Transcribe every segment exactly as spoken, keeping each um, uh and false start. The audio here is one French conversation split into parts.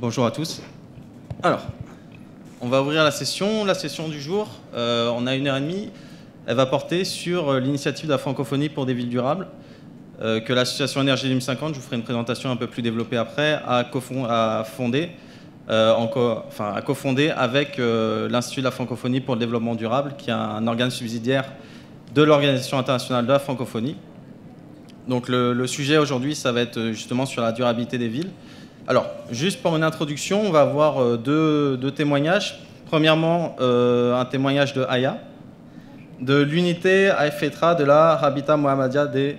Bonjour à tous. Alors, on va ouvrir la session. La session du jour, euh, on a une heure et demie. Elle va porter sur l'initiative de la francophonie pour des villes durables, euh, que l'association Énergie deux mille cinquante, je vous ferai une présentation un peu plus développée après, a cofondée euh, enfin, co avec euh, l'Institut de la francophonie pour le développement durable, qui est un organe subsidiaire de l'Organisation internationale de la francophonie. Donc le, le sujet aujourd'hui, ça va être justement sur la durabilité des villes. Alors, juste pour une introduction, on va avoir deux, deux témoignages. Premièrement, euh, un témoignage de Aya, de l'unité Afetra de la Rabita Mohammadia des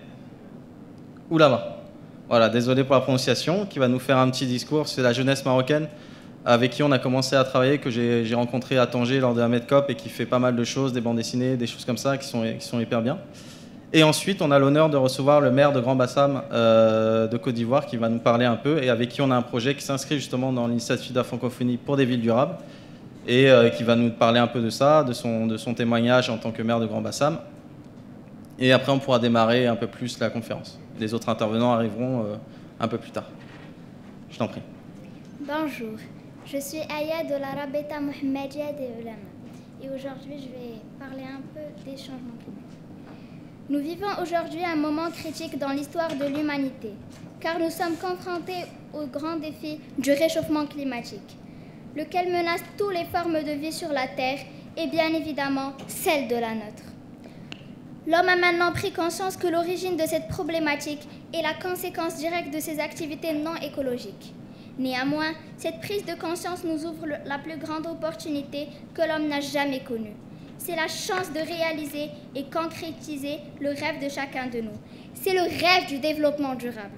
Oulémas. Voilà, désolé pour la prononciation, qui va nous faire un petit discours. C'est la jeunesse marocaine avec qui on a commencé à travailler, que j'ai rencontré à Tanger lors de la MedCop et qui fait pas mal de choses, des bandes dessinées, des choses comme ça qui sont, qui sont hyper bien. Et ensuite, on a l'honneur de recevoir le maire de Grand Bassam euh, de Côte d'Ivoire qui va nous parler un peu et avec qui on a un projet qui s'inscrit justement dans l'initiative de la francophonie pour des villes durables et euh, qui va nous parler un peu de ça, de son, de son témoignage en tant que maire de Grand Bassam. Et après, on pourra démarrer un peu plus la conférence. Les autres intervenants arriveront euh, un peu plus tard. Je t'en prie. Bonjour, je suis Aya de la Rabita Mohammadia des Oulémas et aujourd'hui, je vais parler un peu des changements climatiques. Nous vivons aujourd'hui un moment critique dans l'histoire de l'humanité, car nous sommes confrontés au grand défi du réchauffement climatique, lequel menace toutes les formes de vie sur la Terre et bien évidemment celle de la nôtre. L'homme a maintenant pris conscience que l'origine de cette problématique est la conséquence directe de ses activités non écologiques. Néanmoins, cette prise de conscience nous ouvre la plus grande opportunité que l'homme n'a jamais connue. C'est la chance de réaliser et concrétiser le rêve de chacun de nous. C'est le rêve du développement durable.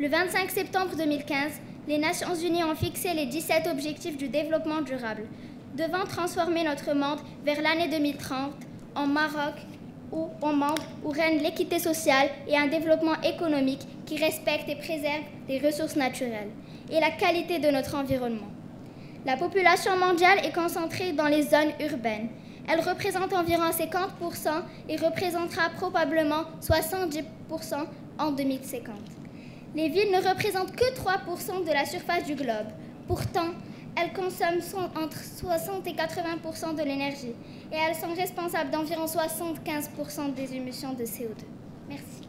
Le vingt-cinq septembre deux mille quinze, les Nations Unies ont fixé les dix-sept objectifs du développement durable, devant transformer notre monde vers l'année deux mille trente en Maroc où on monde où règne l'équité sociale et un développement économique qui respecte et préserve les ressources naturelles et la qualité de notre environnement. La population mondiale est concentrée dans les zones urbaines. Elle représente environ cinquante pour cent et représentera probablement soixante-dix pour cent en deux mille cinquante. Les villes ne représentent que trois pour cent de la surface du globe. Pourtant, elles consomment entre soixante et quatre-vingts pour cent de l'énergie et elles sont responsables d'environ soixante-quinze pour cent des émissions de C O deux. Merci.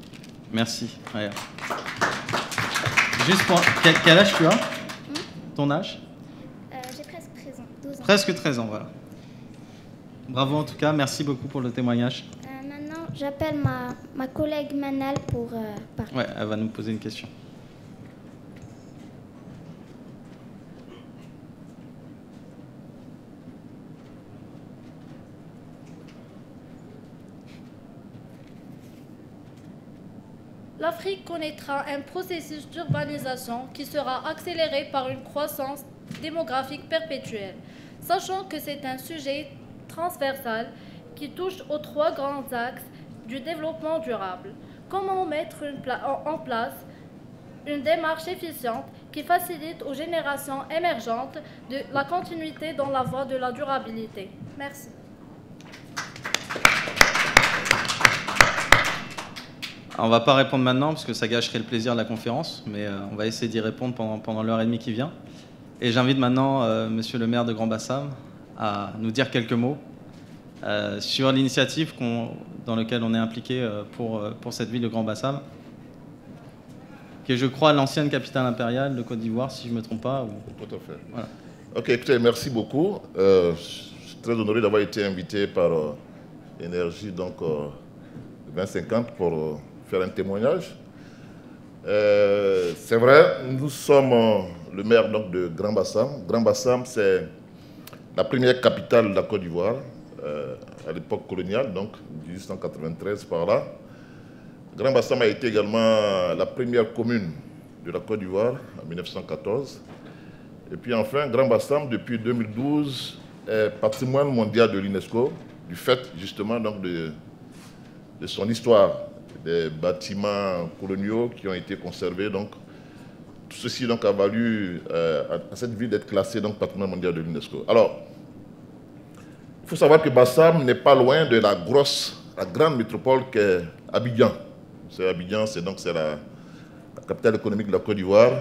Merci. Ouais. Juste pour... Quel âge tu as? Hum? Ton âge? euh, J'ai presque treize ans. douze ans. Presque treize ans, voilà. Bravo en tout cas, merci beaucoup pour le témoignage. Euh, maintenant, j'appelle ma, ma collègue Manal pour euh, parler. Ouais, elle va nous poser une question. L'Afrique connaîtra un processus d'urbanisation qui sera accéléré par une croissance démographique perpétuelle, sachant que c'est un sujet transversale qui touche aux trois grands axes du développement durable. Comment mettre une pla en place une démarche efficiente qui facilite aux générations émergentes de la continuité dans la voie de la durabilité. Merci. On va pas répondre maintenant parce que ça gâcherait le plaisir de la conférence, mais euh, on va essayer d'y répondre pendant, pendant l'heure et demie qui vient. Et j'invite maintenant euh, Monsieur le maire de Grand Bassam à nous dire quelques mots euh, sur l'initiative dans laquelle on est impliqué euh, pour, euh, pour cette ville de Grand Bassam, qui est, je crois, l'ancienne capitale impériale de Côte d'Ivoire, si je ne me trompe pas. Ou... Tout à fait. Voilà. Ok, écoutez, merci beaucoup. Euh, je suis très honoré d'avoir été invité par euh, Énergie donc, euh, vingt cinquante pour euh, faire un témoignage. Euh, c'est vrai, nous sommes euh, le maire donc, de Grand Bassam. Grand Bassam, c'est la première capitale de la Côte d'Ivoire, euh, à l'époque coloniale, donc mille huit cent quatre-vingt-treize par là. Grand Bassam a été également la première commune de la Côte d'Ivoire en mille neuf cent quatorze. Et puis enfin, Grand Bassam, depuis deux mille douze, est patrimoine mondial de l'UNESCO, du fait justement donc, de, de son histoire, des bâtiments coloniaux qui ont été conservés. Donc, tout ceci donc, a valu euh, à cette ville d'être classée donc, patrimoine mondial de l'UNESCO. Alors, il faut savoir que Bassam n'est pas loin de la grosse, la grande métropole qu'est Abidjan. C'est Abidjan, c'est donc la, la capitale économique de la Côte d'Ivoire.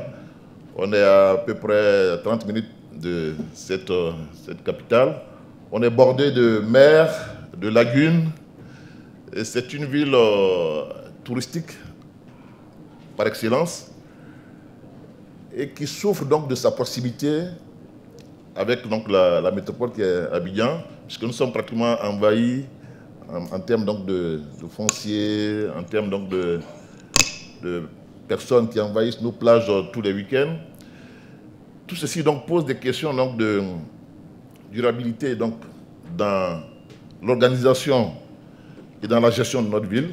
On est à peu près trente minutes de cette, cette capitale. On est bordé de mers, de lagunes. C'est une ville euh, touristique par excellence et qui souffre donc de sa proximité avec donc, la, la métropole qui est Abidjan, puisque nous sommes pratiquement envahis en, en termes donc, de, de foncier, en termes donc, de, de personnes qui envahissent nos plages euh, tous les week-ends. Tout ceci donc, pose des questions donc, de durabilité donc, dans l'organisation et dans la gestion de notre ville.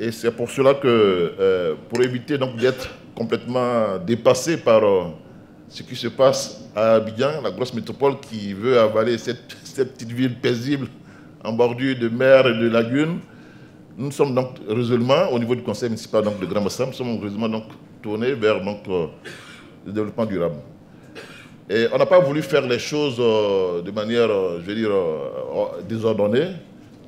Et c'est pour cela que, euh, pour éviter donc d'être complètement dépassé par euh, ce qui se passe à Abidjan, la grosse métropole qui veut avaler cette, cette petite ville paisible en bordure de mer et de lagunes, nous sommes donc résolument, au niveau du conseil municipal donc, de Grand Bassam, nous sommes résolument donc, tournés vers donc, euh, le développement durable. Et on n'a pas voulu faire les choses euh, de manière, euh, je veux dire, euh, désordonnée.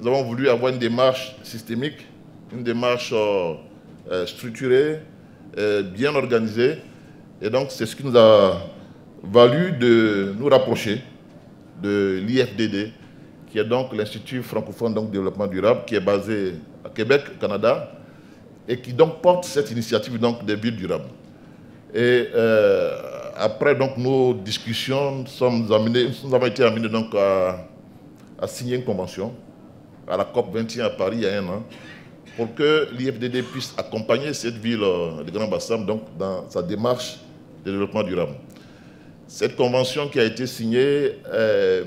Nous avons voulu avoir une démarche systémique, une démarche euh, structurée, euh, bien organisée. Et donc, c'est ce qui nous a valu de nous rapprocher de l'I F D D, qui est donc l'Institut francophone de développement durable, qui est basé à Québec, au Canada, et qui donc porte cette initiative donc, des villes durables. Et euh, après donc, nos discussions, nous, sommes amenés, nous avons été amenés donc, à, à signer une convention à la COP vingt et un à Paris il y a un an, pour que l'I F D D puisse accompagner cette ville euh, de Grand Bassam donc, dans sa démarche de développement durable. Cette convention qui a été signée euh,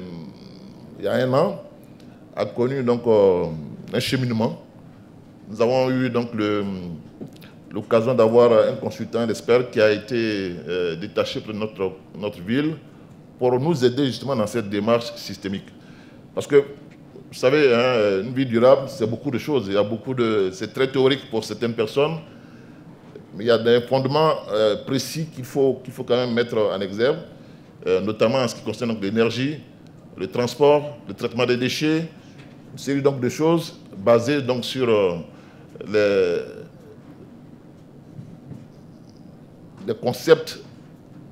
il y a un an a connu donc, euh, un cheminement. Nous avons eu l'occasion d'avoir un consultant d'expert qui a été euh, détaché pour notre, notre ville pour nous aider justement dans cette démarche systémique. Parce que vous savez, hein, une vie durable, c'est beaucoup de choses. Il y a beaucoup de, c'est très théorique pour certaines personnes, mais il y a des fondements euh, précis qu'il faut, qu'il faut quand même mettre en exergue, euh, notamment en ce qui concerne l'énergie, le transport, le traitement des déchets, une série donc de choses basées donc sur euh, les, les concepts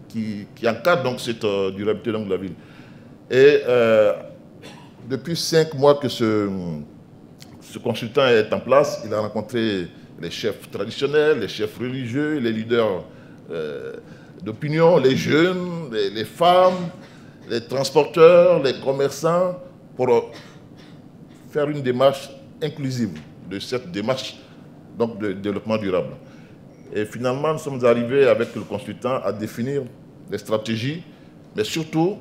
qui, qui encadrent donc cette euh, durabilité donc, de la ville. Et euh, depuis cinq mois que ce, ce consultant est en place, il a rencontré les chefs traditionnels, les chefs religieux, les leaders euh, d'opinion, les jeunes, les, les femmes, les transporteurs, les commerçants, pour faire une démarche inclusive de cette démarche donc, de développement durable. Et finalement, nous sommes arrivés avec le consultant à définir des stratégies, mais surtout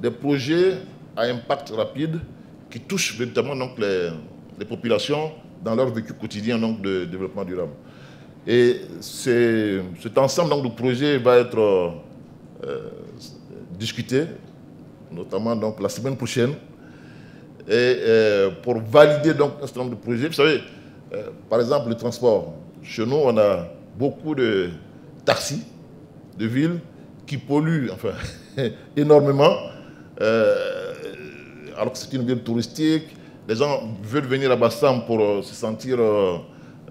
des projets à impact rapide qui touche véritablement donc, les, les populations dans leur vécu quotidien donc, de développement durable. Et cet ensemble donc, de projets va être euh, discuté, notamment donc, la semaine prochaine, et, euh, pour valider donc, un certain nombre de projets. Vous savez, euh, par exemple, le transport. Chez nous, on a beaucoup de taxis de villes qui polluent enfin, énormément. Euh, alors que c'est une ville touristique, les gens veulent venir à Bassam pour euh, se sentir euh,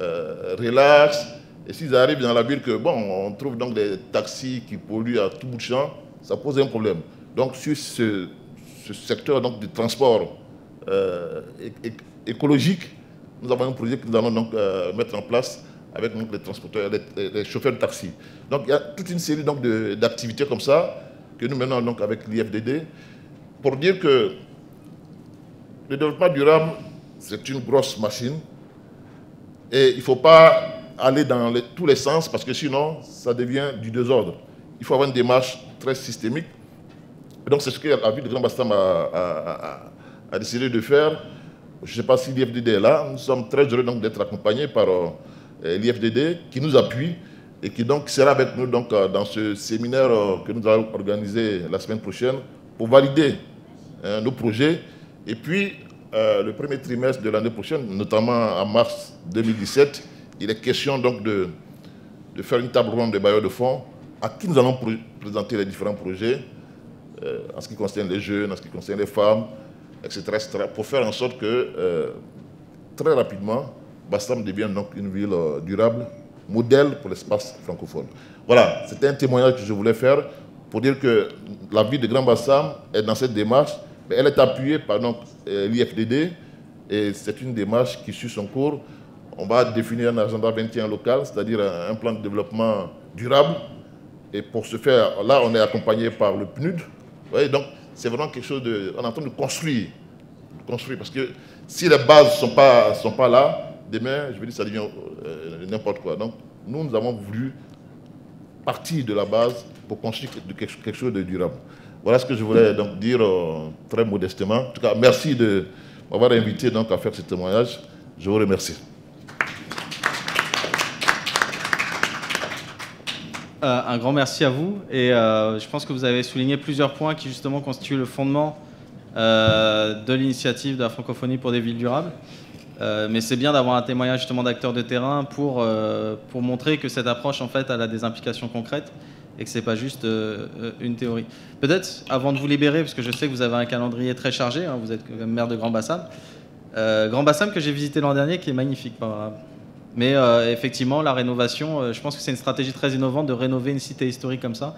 euh, relax. Et s'ils arrivent dans la ville, que, bon, on trouve donc des taxis qui polluent à tout bout de champ, ça pose un problème. Donc sur ce, ce secteur donc, du transport euh, écologique, nous avons un projet que nous allons donc, euh, mettre en place avec donc, les transporteurs, les, les chauffeurs de taxi. Donc il y a toute une série d'activités comme ça que nous menons donc, avec l'I F D D pour dire que le développement durable, c'est une grosse machine et il ne faut pas aller dans les, tous les sens parce que sinon, ça devient du désordre. Il faut avoir une démarche très systémique. Et donc, c'est ce que la ville de Grand Bassam a, a, a, a décidé de faire. Je ne sais pas si l'I F D D est là. Nous sommes très heureux d'être accompagnés par euh, l'I F D D qui nous appuie et qui donc sera avec nous donc, dans ce séminaire euh, que nous allons organiser la semaine prochaine pour valider hein, nos projets. Et puis, euh, le premier trimestre de l'année prochaine, notamment en mars deux mille dix-sept, il est question donc de, de faire une table ronde de bailleurs de fonds à qui nous allons pr présenter les différents projets euh, en ce qui concerne les jeunes, en ce qui concerne les femmes, et cetera et cetera pour faire en sorte que, euh, très rapidement, Bassam devienne donc une ville euh, durable modèle pour l'espace francophone. Voilà, c'était un témoignage que je voulais faire pour dire que la ville de Grand Bassam est dans cette démarche, mais elle est appuyée par l'I F D D et c'est une démarche qui suit son cours. On va définir un agenda vingt et un local, c'est-à-dire un plan de développement durable. Et pour ce faire, là, on est accompagné par le P N U D. Ouais, donc, c'est vraiment quelque chose de... On est en train de construire. De construire parce que si les bases ne sont pas, sont pas là, demain, je veux dire, ça devient euh, n'importe quoi. Donc, nous, nous avons voulu partir de la base pour construire quelque chose de durable. Voilà ce que je voulais donc dire euh, très modestement. En tout cas, merci de m'avoir invité donc, à faire ce témoignage. Je vous remercie. Euh, un grand merci à vous et euh, je pense que vous avez souligné plusieurs points qui justement constituent le fondement euh, de l'initiative de la francophonie pour des villes durables. Euh, mais c'est bien d'avoir un témoignage justement d'acteurs de terrain pour, euh, pour montrer que cette approche en fait elle a des implications concrètes et que c'est pas juste euh, une théorie. Peut-être avant de vous libérer, parce que je sais que vous avez un calendrier très chargé, hein, vous êtes maire de Grand Bassam. Euh, Grand Bassam que j'ai visité l'an dernier qui est magnifique par... Mais euh, effectivement, la rénovation, euh, je pense que c'est une stratégie très innovante de rénover une cité historique comme ça.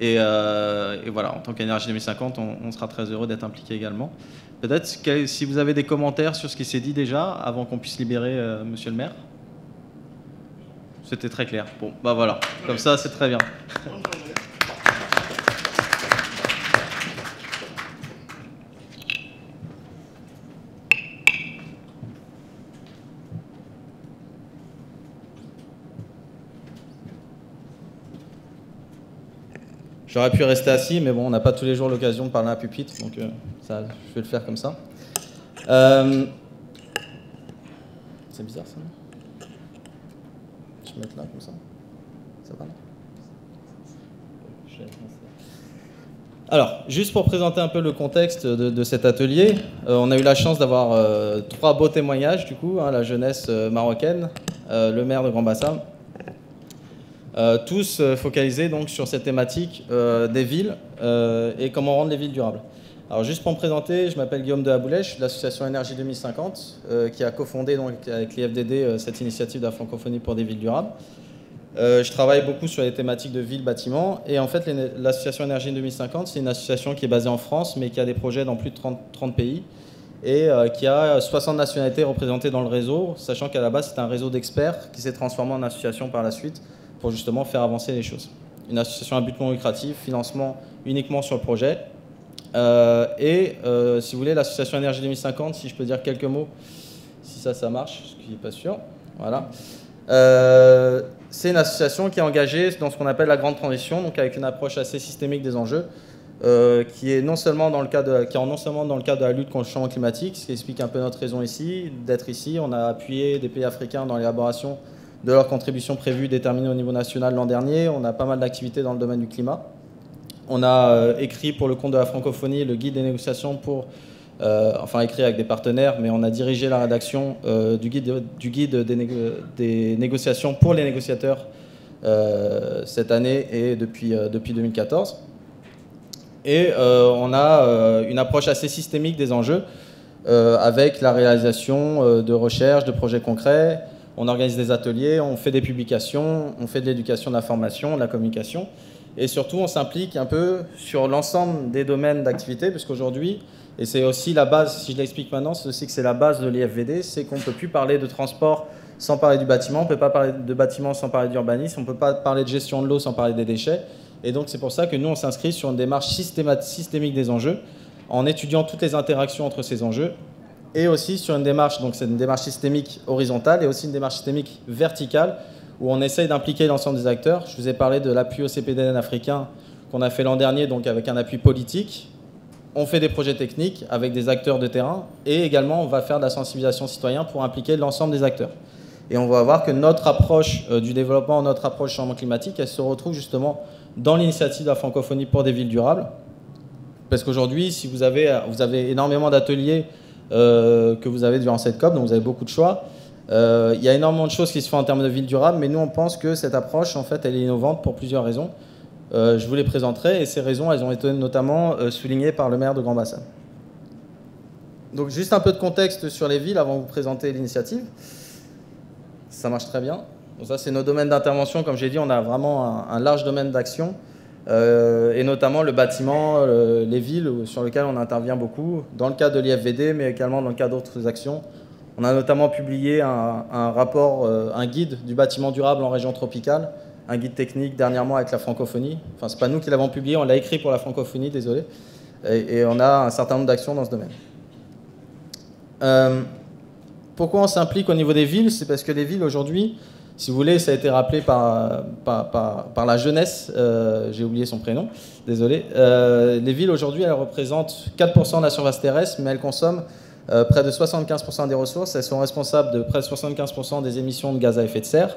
Et, euh, et voilà, en tant qu'Énergie deux mille cinquante, on, on sera très heureux d'être impliqué également. Peut-être si vous avez des commentaires sur ce qui s'est dit déjà, avant qu'on puisse libérer euh, Monsieur le maire. C'était très clair. Bon, bah voilà, comme ça, c'est très bien. J'aurais pu rester assis, mais bon, on n'a pas tous les jours l'occasion de parler à un pupitre, donc euh, ça, je vais le faire comme ça. Euh... C'est bizarre, ça. Je vais mettre là, comme ça. Ça va, non ? Alors, juste pour présenter un peu le contexte de, de cet atelier, euh, on a eu la chance d'avoir euh, trois beaux témoignages, du coup, hein, la jeunesse euh, marocaine, euh, le maire de Grand Bassam, Euh, tous euh, focalisés donc sur cette thématique euh, des villes euh, et comment rendre les villes durables. Alors juste pour me présenter, je m'appelle Guillaume de Aboulech, je suis de l'association Énergie deux mille cinquante euh, qui a cofondé donc, avec l'I F D D euh, cette initiative de la francophonie pour des villes durables. Euh, je travaille beaucoup sur les thématiques de villes, bâtiments et en fait l'association Énergie deux mille cinquante c'est une association qui est basée en France mais qui a des projets dans plus de trente, trente pays et euh, qui a soixante nationalités représentées dans le réseau, sachant qu'à la base c'est un réseau d'experts qui s'est transformé en association par la suite pour justement faire avancer les choses. Une association à but non lucratif, financement uniquement sur le projet. Euh, et euh, si vous voulez, l'association Énergie deux mille cinquante, si je peux dire quelques mots, si ça, ça marche, ce qui n'est pas sûr. Voilà. Euh, c'est une association qui est engagée dans ce qu'on appelle la grande transition, donc avec une approche assez systémique des enjeux, euh, qui est non seulement dans le cadre de, qui est non seulement dans le cadre de la lutte contre le changement climatique, ce qui explique un peu notre raison ici, d'être ici. On a appuyé des pays africains dans l'élaboration de leurs contributions prévues déterminées au niveau national l'an dernier. On a pas mal d'activités dans le domaine du climat. On a euh, écrit pour le compte de la francophonie le guide des négociations pour... Euh, enfin, écrit avec des partenaires, mais on a dirigé la rédaction euh, du guide, du guide des, négo des négociations pour les négociateurs euh, cette année et depuis, euh, depuis deux mille quatorze. Et euh, on a euh, une approche assez systémique des enjeux euh, avec la réalisation euh, de recherches, de projets concrets. On organise des ateliers, on fait des publications, on fait de l'éducation, de la formation, de la communication. Et surtout, on s'implique un peu sur l'ensemble des domaines d'activité, puisqu'aujourd'hui, et c'est aussi la base, si je l'explique maintenant, c'est aussi que c'est la base de l'I F V D, c'est qu'on ne peut plus parler de transport sans parler du bâtiment, on ne peut pas parler de bâtiment sans parler d'urbanisme, on ne peut pas parler de gestion de l'eau sans parler des déchets. Et donc, c'est pour ça que nous, on s'inscrit sur une démarche systémique des enjeux, en étudiant toutes les interactions entre ces enjeux, et aussi sur une démarche, donc c'est une démarche systémique horizontale et aussi une démarche systémique verticale où on essaye d'impliquer l'ensemble des acteurs. Je vous ai parlé de l'appui au C P D N africain qu'on a fait l'an dernier, donc avec un appui politique. On fait des projets techniques avec des acteurs de terrain et également on va faire de la sensibilisation citoyenne pour impliquer l'ensemble des acteurs. Et on va voir que notre approche euh, du développement, notre approche changement climatique, elle se retrouve justement dans l'initiative de la francophonie pour des villes durables. Parce qu'aujourd'hui, si vous avez, vous avez énormément d'ateliers Euh, que vous avez durant cette COP, donc vous avez beaucoup de choix. Euh, il y a énormément de choses qui se font en termes de ville durable, mais nous on pense que cette approche en fait elle est innovante pour plusieurs raisons. Euh, je vous les présenterai et ces raisons elles ont été notamment euh, soulignées par le maire de Grand Bassam. Donc juste un peu de contexte sur les villes avant de vous présenter l'initiative. Ça marche très bien. Bon, ça, c'est nos domaines d'intervention. Comme j'ai dit, on a vraiment un, un large domaine d'action, euh, et notamment le bâtiment, euh, les villes, sur lesquelles on intervient beaucoup, dans le cadre de l'I F V D, mais également dans le cadre d'autres actions. On a notamment publié un, un rapport, euh, un guide du bâtiment durable en région tropicale, un guide technique dernièrement avec la francophonie. Enfin, ce n'est pas nous qui l'avons publié, on l'a écrit pour la francophonie, désolé. Et, et on a un certain nombre d'actions dans ce domaine. Euh, pourquoi on s'implique au niveau des villes? C'est parce que les villes, aujourd'hui, si vous voulez, ça a été rappelé par, par, par, par la jeunesse, euh, j'ai oublié son prénom, désolé. Euh, les villes, aujourd'hui, elles représentent quatre pour cent de la surface terrestre, mais elles consomment euh, près de soixante-quinze pour cent des ressources. Elles sont responsables de près de soixante-quinze pour cent des émissions de gaz à effet de serre,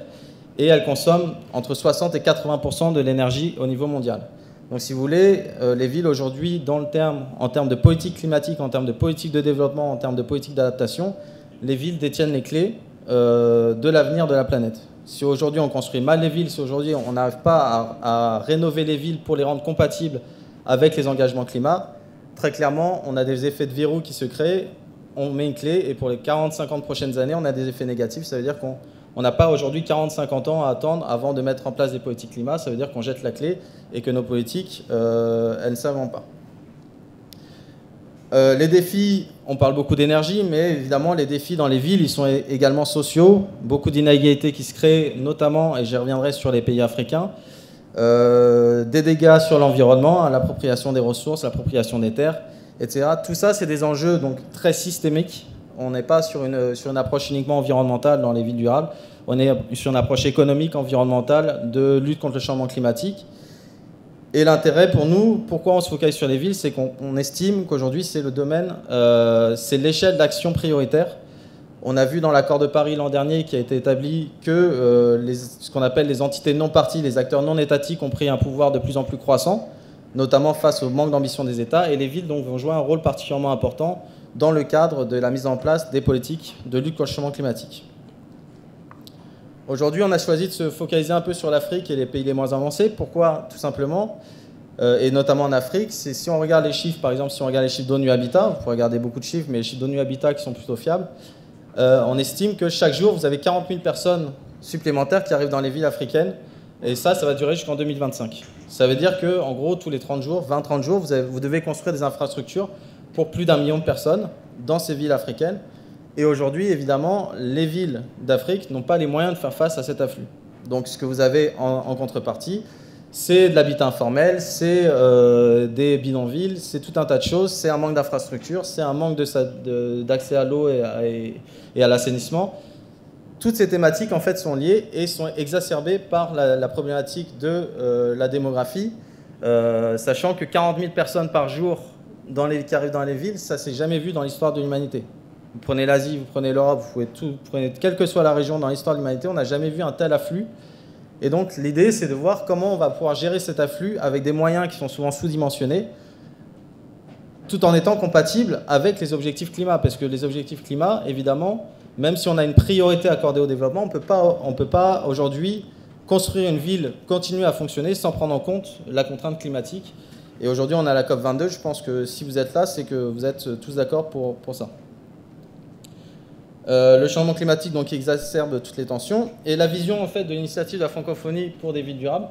et elles consomment entre soixante et quatre-vingts pour cent de l'énergie au niveau mondial. Donc, si vous voulez, euh, les villes, aujourd'hui, dans le terme, en termes de politique climatique, en termes de politique de développement, en termes de politique d'adaptation, les villes détiennent les clés Euh, de l'avenir de la planète. Si aujourd'hui on construit mal les villes, si aujourd'hui on n'arrive pas à, à rénover les villes pour les rendre compatibles avec les engagements climat, très clairement on a des effets de verrou qui se créent, on met une clé et pour les quarante à cinquante prochaines années on a des effets négatifs. Ça veut dire qu'on on n'a pas aujourd'hui quarante à cinquante ans à attendre avant de mettre en place des politiques climat. Ça veut dire qu'on jette la clé et que nos politiques euh, elles ne s'avancent pas. Euh, les défis, on parle beaucoup d'énergie, mais évidemment les défis dans les villes, ils sont également sociaux, beaucoup d'inégalités qui se créent, notamment, et j'y reviendrai sur les pays africains, euh, des dégâts sur l'environnement, l'appropriation des ressources, l'appropriation des terres, et cetera. Tout ça, c'est des enjeux donc très systémiques. On n'est pas sur une, sur une approche uniquement environnementale dans les villes durables, on est sur une approche économique, environnementale, de lutte contre le changement climatique. Et l'intérêt pour nous, pourquoi on se focalise sur les villes, c'est qu'on estime qu'aujourd'hui, c'est le domaine, euh, c'est l'échelle d'action prioritaire. On a vu dans l'accord de Paris l'an dernier qui a été établi que euh, les, ce qu'on appelle les entités non parties, les acteurs non étatiques ont pris un pouvoir de plus en plus croissant, notamment face au manque d'ambition des États. Et les villes donc, vont jouer un rôle particulièrement important dans le cadre de la mise en place des politiques de lutte contre le changement climatique. Aujourd'hui, on a choisi de se focaliser un peu sur l'Afrique et les pays les moins avancés. Pourquoi? Tout simplement, euh, et notamment en Afrique, c'est si on regarde les chiffres, par exemple, si on regarde les chiffres d'ONU Habitat, vous pouvez regarder beaucoup de chiffres, mais les chiffres d'ONU Habitat qui sont plutôt fiables, euh, on estime que chaque jour, vous avez quarante mille personnes supplémentaires qui arrivent dans les villes africaines, et ça, ça va durer jusqu'en deux mille vingt-cinq. Ça veut dire qu'en gros, tous les trente jours, vingt à trente jours, vous, avez, vous devez construire des infrastructures pour plus d'un million de personnes dans ces villes africaines. Et aujourd'hui, évidemment, les villes d'Afrique n'ont pas les moyens de faire face à cet afflux. Donc ce que vous avez en, en contrepartie, c'est de l'habitat informel, c'est euh, des bidonvilles, c'est tout un tas de choses, c'est un manque d'infrastructures, c'est un manque d'accès à l'eau et à, et à l'assainissement. Toutes ces thématiques, en fait, sont liées et sont exacerbées par la, la problématique de euh, la démographie, euh, sachant que quarante mille personnes par jour dans les, qui arrivent dans les villes, ça ne s'est jamais vu dans l'histoire de l'humanité. Vous prenez l'Asie, vous prenez l'Europe, vous pouvez tout, vous prenez quelle que soit la région dans l'histoire de l'humanité, on n'a jamais vu un tel afflux. Et donc l'idée, c'est de voir comment on va pouvoir gérer cet afflux avec des moyens qui sont souvent sous-dimensionnés, tout en étant compatible avec les objectifs climat. Parce que les objectifs climat, évidemment, même si on a une priorité accordée au développement, on peut pas, on peut pas aujourd'hui construire une ville, continuer à fonctionner sans prendre en compte la contrainte climatique. Et aujourd'hui, on a la COP vingt-deux. Je pense que si vous êtes là, c'est que vous êtes tous d'accord pour, pour ça. Euh, le changement climatique donc exacerbe toutes les tensions et la vision en fait de l'initiative de la francophonie pour des villes durables,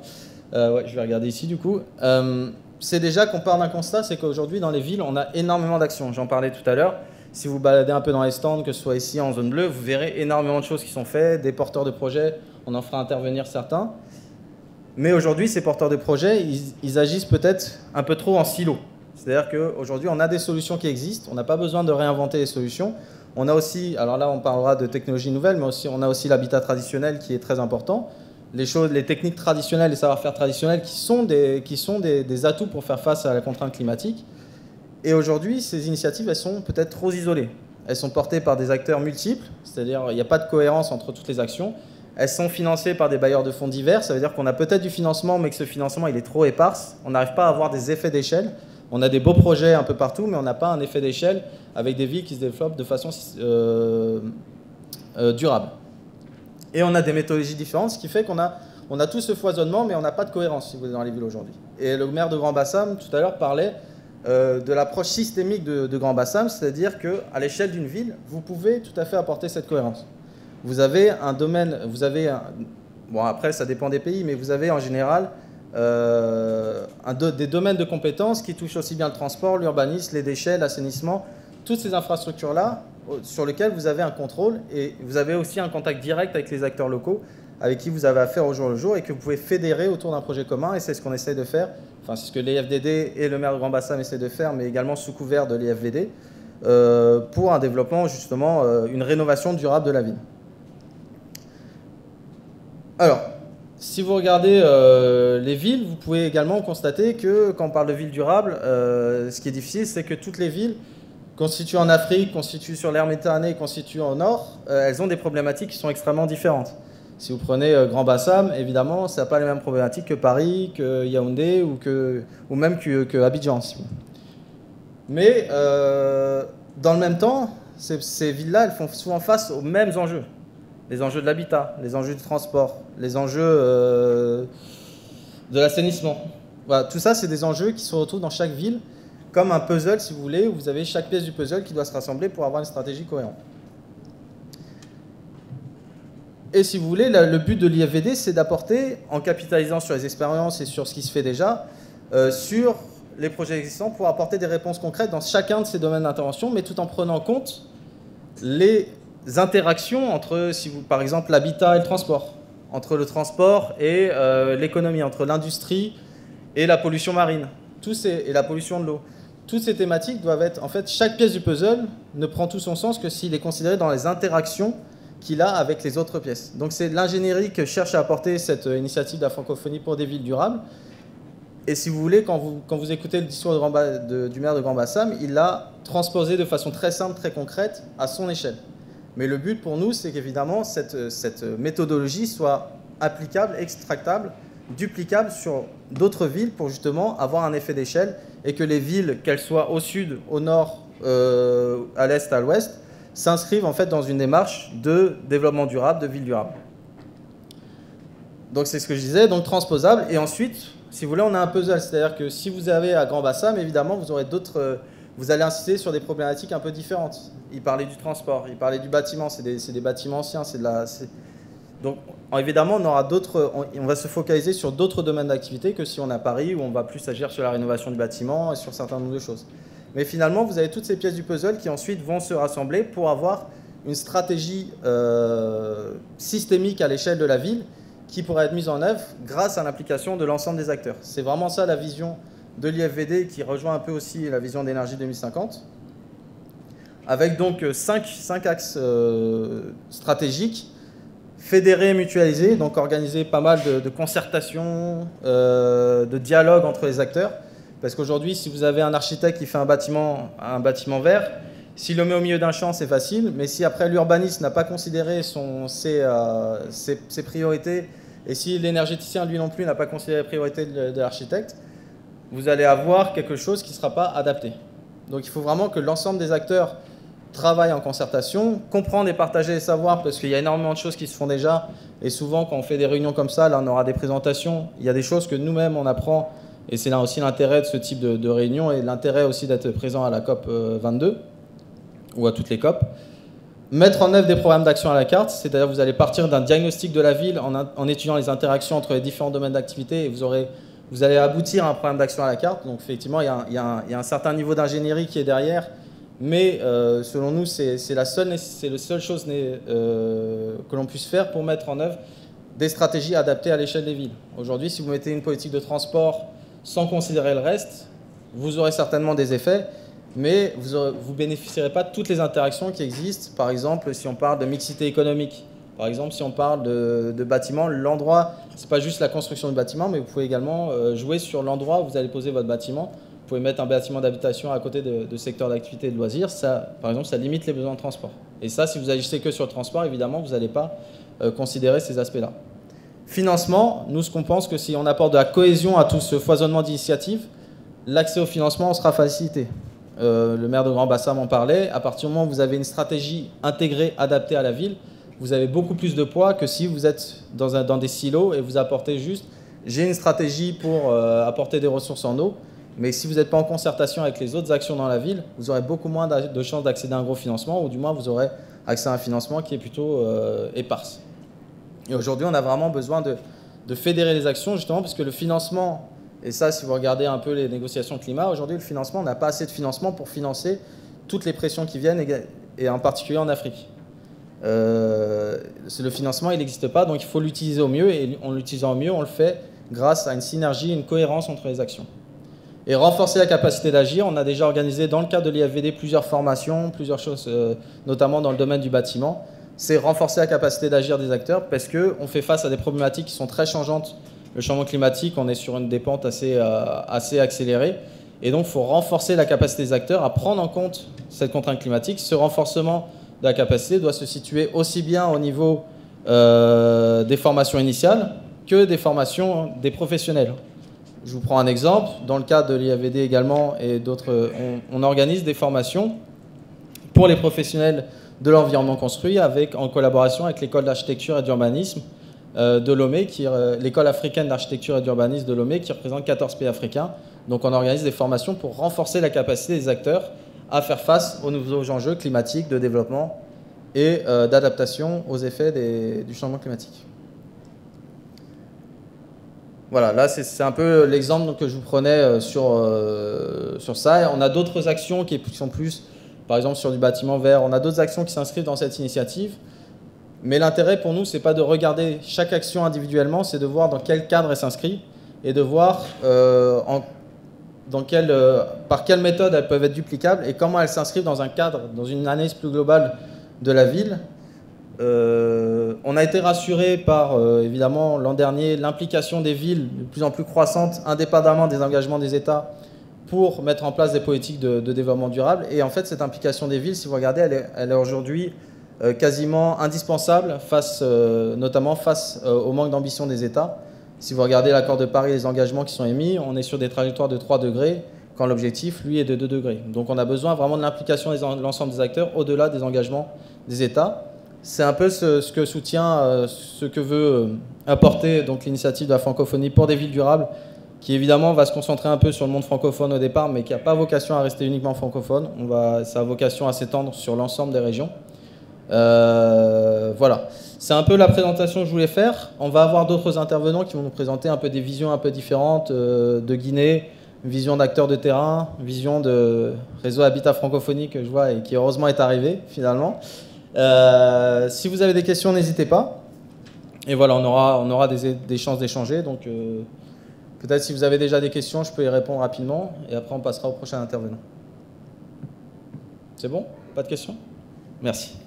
euh, ouais, je vais regarder ici du coup, euh, c'est déjà qu'on part d'un constat, c'est qu'aujourd'hui dans les villes on a énormément d'actions, j'en parlais tout à l'heure, si vous baladez un peu dans les stands, que ce soit ici en zone bleue, vous verrez énormément de choses qui sont faites, des porteurs de projets, on en fera intervenir certains, mais aujourd'hui ces porteurs de projets, ils, ils agissent peut-être un peu trop en silo, c'est-à-dire qu'aujourd'hui on a des solutions qui existent, on n'a pas besoin de réinventer les solutions. On a aussi, alors là on parlera de technologies nouvelles, mais aussi, on a aussi l'habitat traditionnel qui est très important. Les choses, les techniques traditionnelles, les savoir-faire traditionnels qui sont, des, qui sont des, des atouts pour faire face à la contrainte climatique. Et aujourd'hui, ces initiatives, elles sont peut-être trop isolées. Elles sont portées par des acteurs multiples, c'est-à-dire il n'y a pas de cohérence entre toutes les actions. Elles sont financées par des bailleurs de fonds divers, ça veut dire qu'on a peut-être du financement, mais que ce financement il est trop éparse. On n'arrive pas à avoir des effets d'échelle. On a des beaux projets un peu partout, mais on n'a pas un effet d'échelle avec des villes qui se développent de façon euh, euh, durable. Et on a des méthodologies différentes, ce qui fait qu'on a, on a tout ce foisonnement, mais on n'a pas de cohérence, si vous êtes dans les villes aujourd'hui. Et le maire de Grand Bassam, tout à l'heure, parlait euh, de l'approche systémique de, de Grand Bassam, c'est-à-dire qu'à l'échelle d'une ville, vous pouvez tout à fait apporter cette cohérence. vous avez un domaine, vous avez, un, bon après ça dépend des pays, mais vous avez en général euh, un do, des domaines de compétences qui touchent aussi bien le transport, l'urbanisme, les déchets, l'assainissement, toutes ces infrastructures-là sur lesquelles vous avez un contrôle et vous avez aussi un contact direct avec les acteurs locaux avec qui vous avez affaire au jour le jour et que vous pouvez fédérer autour d'un projet commun et c'est ce qu'on essaye de faire, enfin c'est ce que l'I F D D et le maire de Grand Bassam essaient de faire mais également sous couvert de l'I F D D euh, pour un développement justement, euh, une rénovation durable de la ville. Alors, si vous regardez euh, les villes, vous pouvez également constater que quand on parle de ville durable, euh, ce qui est difficile c'est que toutes les villes constituées en Afrique, constituées sur l'ère Méditerranée, constituées au nord, euh, elles ont des problématiques qui sont extrêmement différentes. Si vous prenez Grand Bassam, évidemment, ça n'a pas les mêmes problématiques que Paris, que Yaoundé ou, que, ou même que, que Abidjan. Mais euh, dans le même temps, ces, ces villes-là, elles font souvent face aux mêmes enjeux. Les enjeux de l'habitat, les enjeux du transport, les enjeux euh, de l'assainissement. Voilà, tout ça, c'est des enjeux qui se retrouvent dans chaque ville, comme un puzzle, si vous voulez, où vous avez chaque pièce du puzzle qui doit se rassembler pour avoir une stratégie cohérente. Et si vous voulez, le but de l'I F V D, c'est d'apporter, en capitalisant sur les expériences et sur ce qui se fait déjà, euh, sur les projets existants pour apporter des réponses concrètes dans chacun de ces domaines d'intervention, mais tout en prenant en compte les interactions entre, si vous, par exemple, l'habitat et le transport, entre le transport et euh, l'économie, entre l'industrie et la pollution marine, tous ces, et la pollution de l'eau. Toutes ces thématiques doivent être, en fait, chaque pièce du puzzle ne prend tout son sens que s'il est considéré dans les interactions qu'il a avec les autres pièces. Donc c'est l'ingénierie que cherche à apporter cette initiative de la francophonie pour des villes durables. Et si vous voulez, quand vous, quand vous écoutez le discours de Grand Ba, de, du maire de Grand Bassam, il l'a transposé de façon très simple, très concrète, à son échelle. Mais le but pour nous, c'est qu'évidemment, cette, cette méthodologie soit applicable, extractable, duplicable sur d'autres villes pour justement avoir un effet d'échelle et que les villes, qu'elles soient au sud, au nord, euh, à l'est, à l'ouest, s'inscrivent en fait dans une démarche de développement durable, de ville durable. Donc c'est ce que je disais, donc transposable. Et ensuite, si vous voulez, on a un puzzle. C'est-à-dire que si vous avez à Grand Bassam, évidemment, vous aurez d'autres, vous allez insister sur des problématiques un peu différentes. Il parlait du transport, il parlait du bâtiment, c'est des, des bâtiments anciens, c'est de la... Donc évidemment, on aura d'autres, on, on va se focaliser sur d'autres domaines d'activité que si on est à Paris, où on va plus agir sur la rénovation du bâtiment et sur certains nombre de choses. Mais finalement, vous avez toutes ces pièces du puzzle qui ensuite vont se rassembler pour avoir une stratégie euh, systémique à l'échelle de la ville qui pourra être mise en œuvre grâce à l'implication de l'ensemble des acteurs. C'est vraiment ça la vision de l'I F V D qui rejoint un peu aussi la vision d'Énergie deux mille cinquante, avec donc cinq, cinq axes euh, stratégiques, fédérés et mutualisés, donc organiser pas mal de, de concertations, euh, de dialogues entre les acteurs. Parce qu'aujourd'hui, si vous avez un architecte qui fait un bâtiment, un bâtiment vert, s'il le met au milieu d'un champ, c'est facile. Mais si après l'urbaniste n'a pas considéré son, ses, euh, ses, ses priorités, et si l'énergéticien, lui non plus, n'a pas considéré les priorités de, de l'architecte, vous allez avoir quelque chose qui ne sera pas adapté. Donc il faut vraiment que l'ensemble des acteurs travaillent en concertation, comprendre et partager les savoirs, parce qu'il y a énormément de choses qui se font déjà. Et souvent, quand on fait des réunions comme ça, là, on aura des présentations. Il y a des choses que nous-mêmes, on apprend. Et c'est là aussi l'intérêt de ce type de, de réunion et l'intérêt aussi d'être présent à la COP vingt-deux ou à toutes les COP. Mettre en œuvre des programmes d'action à la carte, c'est-à-dire vous allez partir d'un diagnostic de la ville en, en étudiant les interactions entre les différents domaines d'activité et vous, aurez, vous allez aboutir à un programme d'action à la carte. Donc effectivement, il y a un, il y a un, il y a un certain niveau d'ingénierie qui est derrière, mais euh, selon nous, c'est la seule, c'est la seule chose euh, que l'on puisse faire pour mettre en œuvre des stratégies adaptées à l'échelle des villes. Aujourd'hui, si vous mettez une politique de transport sans considérer le reste, vous aurez certainement des effets, mais vous aurez, vous bénéficierez pas de toutes les interactions qui existent. Par exemple, si on parle de mixité économique, par exemple, si on parle de, de bâtiment, l'endroit, c'est pas juste la construction du bâtiment, mais vous pouvez également jouer sur l'endroit où vous allez poser votre bâtiment. Vous pouvez mettre un bâtiment d'habitation à côté de, de secteurs d'activité et de loisirs. Ça, par exemple, ça limite les besoins de transport. Et ça, si vous agissez que sur le transport, évidemment, vous n'allez pas euh, considérer ces aspects-là. Financement, nous, ce qu'on pense, que si on apporte de la cohésion à tout ce foisonnement d'initiatives, l'accès au financement sera facilité. Euh, le maire de Grand Bassam en parlait. À partir du moment où vous avez une stratégie intégrée, adaptée à la ville, vous avez beaucoup plus de poids que si vous êtes dans, un, dans des silos et vous apportez juste « j'ai une stratégie pour euh, apporter des ressources en eau ». Mais si vous n'êtes pas en concertation avec les autres actions dans la ville, vous aurez beaucoup moins de chances d'accéder à un gros financement, ou du moins vous aurez accès à un financement qui est plutôt euh, éparse. Et aujourd'hui, on a vraiment besoin de, de fédérer les actions, justement, parce que le financement, et ça, si vous regardez un peu les négociations climat, aujourd'hui, le financement, on n'a pas assez de financement pour financer toutes les pressions qui viennent, et en particulier en Afrique. Euh, le financement, il n'existe pas, donc il faut l'utiliser au mieux, et en l'utilisant au mieux, on le fait grâce à une synergie, une cohérence entre les actions. Et renforcer la capacité d'agir, on a déjà organisé dans le cadre de l'I F V D plusieurs formations, plusieurs choses, euh, notamment dans le domaine du bâtiment. C'est renforcer la capacité d'agir des acteurs parce qu'on fait face à des problématiques qui sont très changeantes. Le changement climatique, on est sur une pente assez, euh, assez accélérée. Et donc, il faut renforcer la capacité des acteurs à prendre en compte cette contrainte climatique. Ce renforcement de la capacité doit se situer aussi bien au niveau euh, des formations initiales que des formations des professionnels. Je vous prends un exemple. Dans le cadre de l'I A V D également et d'autres, on, on organise des formations pour les professionnels de l'environnement construit avec, en collaboration avec l'École d'architecture et d'urbanisme euh, de Lomé, euh, l'École africaine d'architecture et d'urbanisme de Lomé, qui représente quatorze pays africains. Donc on organise des formations pour renforcer la capacité des acteurs à faire face aux nouveaux enjeux climatiques, de développement et euh, d'adaptation aux effets des, du changement climatique. Voilà, là c'est un peu l'exemple que je vous prenais sur, euh, sur ça. Et on a d'autres actions qui sont plus, par exemple sur du bâtiment vert, on a d'autres actions qui s'inscrivent dans cette initiative. Mais l'intérêt pour nous, c'est pas de regarder chaque action individuellement, c'est de voir dans quel cadre elle s'inscrit et de voir euh, en, dans quel, euh, par quelle méthode elles peuvent être duplicables et comment elles s'inscrivent dans un cadre, dans une analyse plus globale de la ville. Euh, on a été rassuré par, euh, évidemment, l'an dernier, l'implication des villes de plus en plus croissante, indépendamment des engagements des États, pour mettre en place des politiques de, de développement durable. Et en fait, cette implication des villes, si vous regardez, elle est, elle est aujourd'hui euh, quasiment indispensable, face, euh, notamment face euh, au manque d'ambition des États. Si vous regardez l'accord de Paris et les engagements qui sont émis, on est sur des trajectoires de trois degrés, quand l'objectif, lui, est de deux degrés. Donc on a besoin vraiment de l'implication de l'ensemble des acteurs, au-delà des engagements des États. C'est un peu ce, ce que soutient, euh, ce que veut euh, apporter l'initiative de la francophonie pour des villes durables, qui évidemment va se concentrer un peu sur le monde francophone au départ, mais qui n'a pas vocation à rester uniquement francophone. On va, ça a vocation à s'étendre sur l'ensemble des régions. Euh, voilà. C'est un peu la présentation que je voulais faire. On va avoir d'autres intervenants qui vont nous présenter un peu des visions un peu différentes euh, de Guinée, une vision d'acteurs de terrain, une vision de réseau Habitat Francophonie que je vois et qui heureusement est arrivé finalement. Euh, si vous avez des questions, n'hésitez pas. Et voilà, on aura, on aura des, des chances d'échanger. Donc, euh, peut-être si vous avez déjà des questions, je peux y répondre rapidement. Et après, on passera au prochain intervenant. C'est bon? Pas de questions? Merci.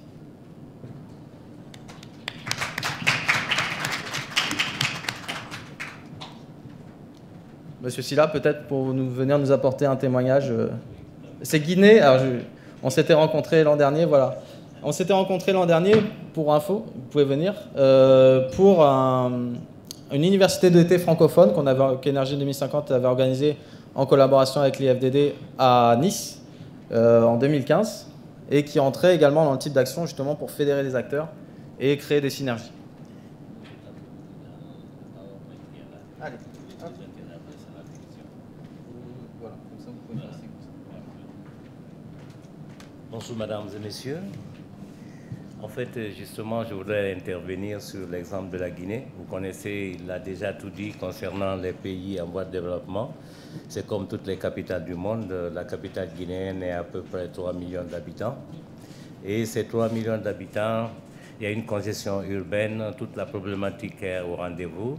Monsieur Silla, peut-être pour nous, venir nous apporter un témoignage. C'est Guinée. Alors, je, on s'était rencontrés l'an dernier, voilà. On s'était rencontrés l'an dernier, pour info, vous pouvez venir, euh, pour un, une université d'été francophone qu'Énergie deux mille cinquante avait organisée en collaboration avec l'I F D D à Nice euh, en deux mille quinze et qui entrait également dans le type d'action justement pour fédérer les acteurs et créer des synergies. Allez. Voilà, comme ça vous pouvez passer. Bonjour mesdames et messieurs. En fait, justement, je voudrais intervenir sur l'exemple de la Guinée. Vous connaissez, il a déjà tout dit concernant les pays en voie de développement. C'est comme toutes les capitales du monde. La capitale guinéenne est à peu près trois millions d'habitants. Et ces trois millions d'habitants, il y a une congestion urbaine, toute la problématique est au rendez-vous.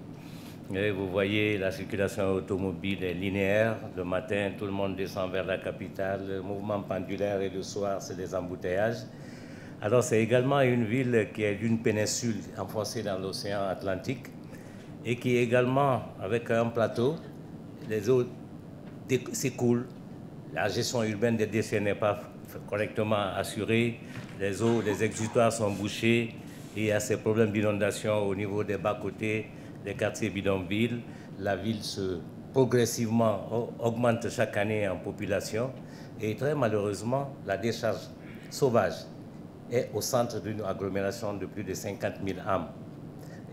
Vous voyez, la circulation automobile est linéaire. Le matin, tout le monde descend vers la capitale. Le mouvement pendulaire et le soir, c'est des embouteillages. Alors, c'est également une ville qui est d'une péninsule enfoncée dans l'océan Atlantique et qui est également, avec un plateau, les eaux s'écoulent. La gestion urbaine des déchets n'est pas correctement assurée. Les eaux, les exutoires sont bouchés. Il y a ces problèmes d'inondation au niveau des bas-côtés, des quartiers bidonvilles. La ville se progressivement augmente chaque année en population. Et très malheureusement, la décharge sauvage est au centre d'une agglomération de plus de cinquante mille âmes.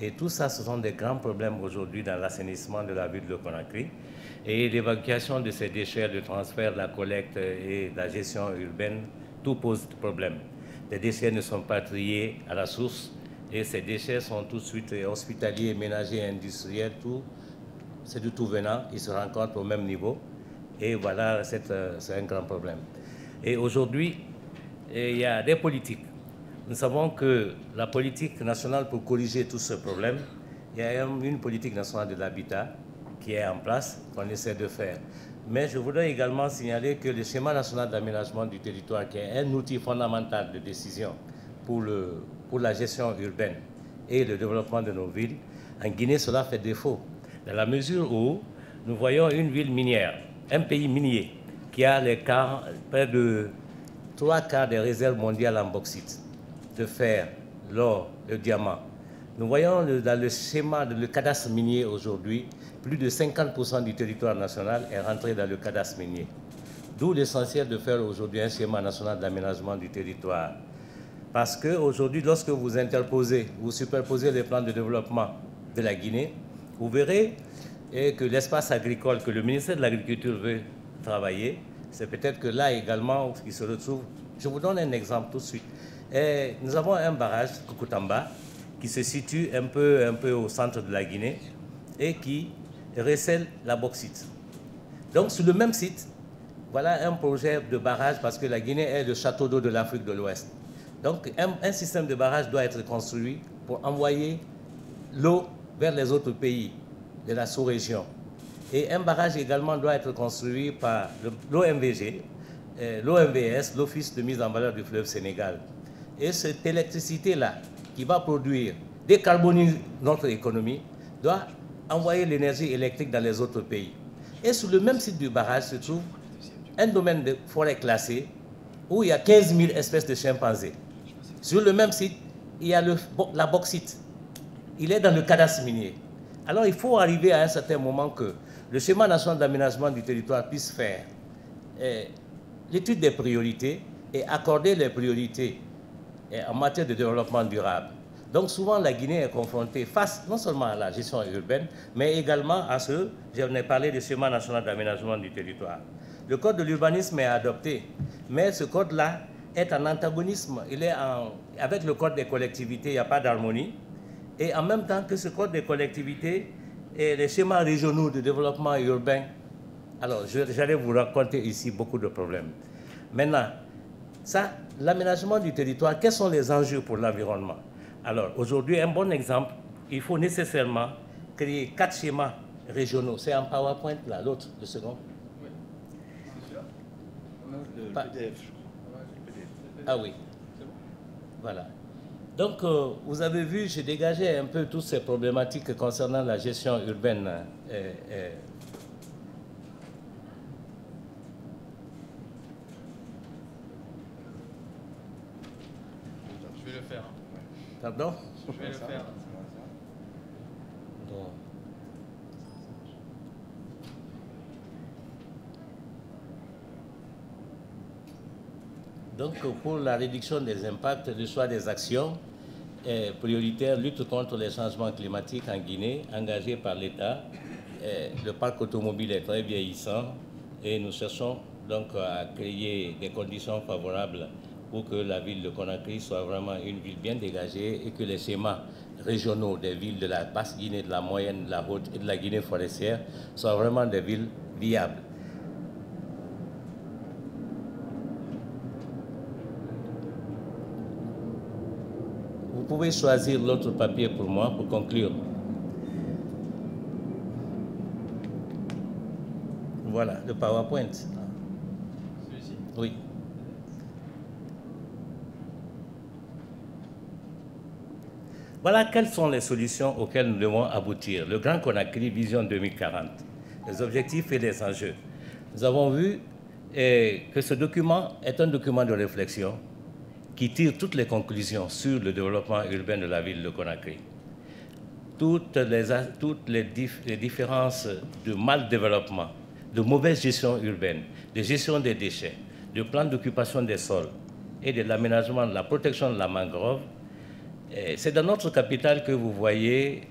Et tout ça, ce sont des grands problèmes aujourd'hui dans l'assainissement de la ville de Conakry. Et l'évacuation de ces déchets, le transfert, la collecte et la gestion urbaine, tout pose problème. les déchets ne sont pas triés à la source et ces déchets sont tout de suite hospitaliers, ménagers, industriels, tout. C'est du tout venant, ils se rencontrent au même niveau. Et voilà, c'est un grand problème. Et aujourd'hui, il y a des politiques. Nous savons que la politique nationale pour corriger tout ce problème, il y a une politique nationale de l'habitat qui est en place, qu'on essaie de faire. Mais je voudrais également signaler que le schéma national d'aménagement du territoire, qui est un outil fondamental de décision pour, le, pour la gestion urbaine et le développement de nos villes, en Guinée, cela fait défaut. Dans la mesure où nous voyons une ville minière, un pays minier, qui a les quarts, près de trois quarts des réserves mondiales en bauxite, de fer, l'or, le diamant. Nous voyons le, dans le schéma, le cadastre minier aujourd'hui, plus de cinquante pour cent du territoire national est rentré dans le cadastre minier. D'où l'essentiel de faire aujourd'hui un schéma national d'aménagement du territoire. Parce qu'aujourd'hui, lorsque vous interposez, vous superposez les plans de développement de la Guinée, vous verrez que l'espace agricole que le ministère de l'Agriculture veut travailler, c'est peut-être que là également il se retrouve. Je vous donne un exemple tout de suite. Et nous avons un barrage, Kukutamba, qui se situe un peu, un peu au centre de la Guinée et qui recèle la bauxite. Donc sur le même site, voilà un projet de barrage parce que la Guinée est le château d'eau de l'Afrique de l'Ouest. Donc un, un système de barrage doit être construit pour envoyer l'eau vers les autres pays de la sous-région. Et un barrage également doit être construit par l'O M V G, l'O M V S, l'Office de mise en valeur du fleuve Sénégal. Et cette électricité-là, qui va produire, décarboniser notre économie, doit envoyer l'énergie électrique dans les autres pays. Et sur le même site du barrage se trouve un domaine de forêt classée où il y a quinze mille espèces de chimpanzés. Sur le même site, il y a le, la bauxite. Il est dans le cadastre minier. Alors il faut arriver à un certain moment que le schéma national d'aménagement du territoire puisse faire eh, l'étude des priorités et accorder les priorités eh, en matière de développement durable. Donc souvent la Guinée est confrontée face non seulement à la gestion urbaine, mais également à ce, j'en ai parlé du schéma national d'aménagement du territoire. Le code de l'urbanisme est adopté, mais ce code-là est en antagonisme. Il est en, avec le code des collectivités, il n'y a pas d'harmonie. Et en même temps que ce code des collectivités et les schémas régionaux de développement urbain, alors j'allais vous raconter ici beaucoup de problèmes. Maintenant, ça, l'aménagement du territoire, quels sont les enjeux pour l'environnement? Alors aujourd'hui, un bon exemple, il faut nécessairement créer quatre schémas régionaux. C'est en PowerPoint là, l'autre, le second. Oui. Le P D F. Ah oui. Voilà. Donc, euh, vous avez vu, j'ai dégagé un peu toutes ces problématiques concernant la gestion urbaine. Euh, euh. Je vais le faire. Pardon? Je vais le faire. Bon. Donc, pour la réduction des impacts, le choix des actions prioritaires, lutte contre les changements climatiques en Guinée, engagée par l'État. Le parc automobile est très vieillissant et nous cherchons donc à créer des conditions favorables pour que la ville de Conakry soit vraiment une ville bien dégagée et que les schémas régionaux des villes de la basse Guinée, de la moyenne, de la haute et de la Guinée forestière soient vraiment des villes viables. Vous pouvez choisir l'autre papier pour moi pour conclure. Voilà, le PowerPoint. Celui-ci ? Oui. Voilà quelles sont les solutions auxquelles nous devons aboutir. Le Grand Conakry, Vision deux mille quarante. Les objectifs et les enjeux. Nous avons vu eh, que ce document est un document de réflexion qui tire toutes les conclusions sur le développement urbain de la ville de Conakry. Toutes les, toutes les, dif, les différences de mal développement, de mauvaise gestion urbaine, de gestion des déchets, de plan d'occupation des sols et de l'aménagement, de la protection de la mangrove, c'est dans notre capitale que vous voyez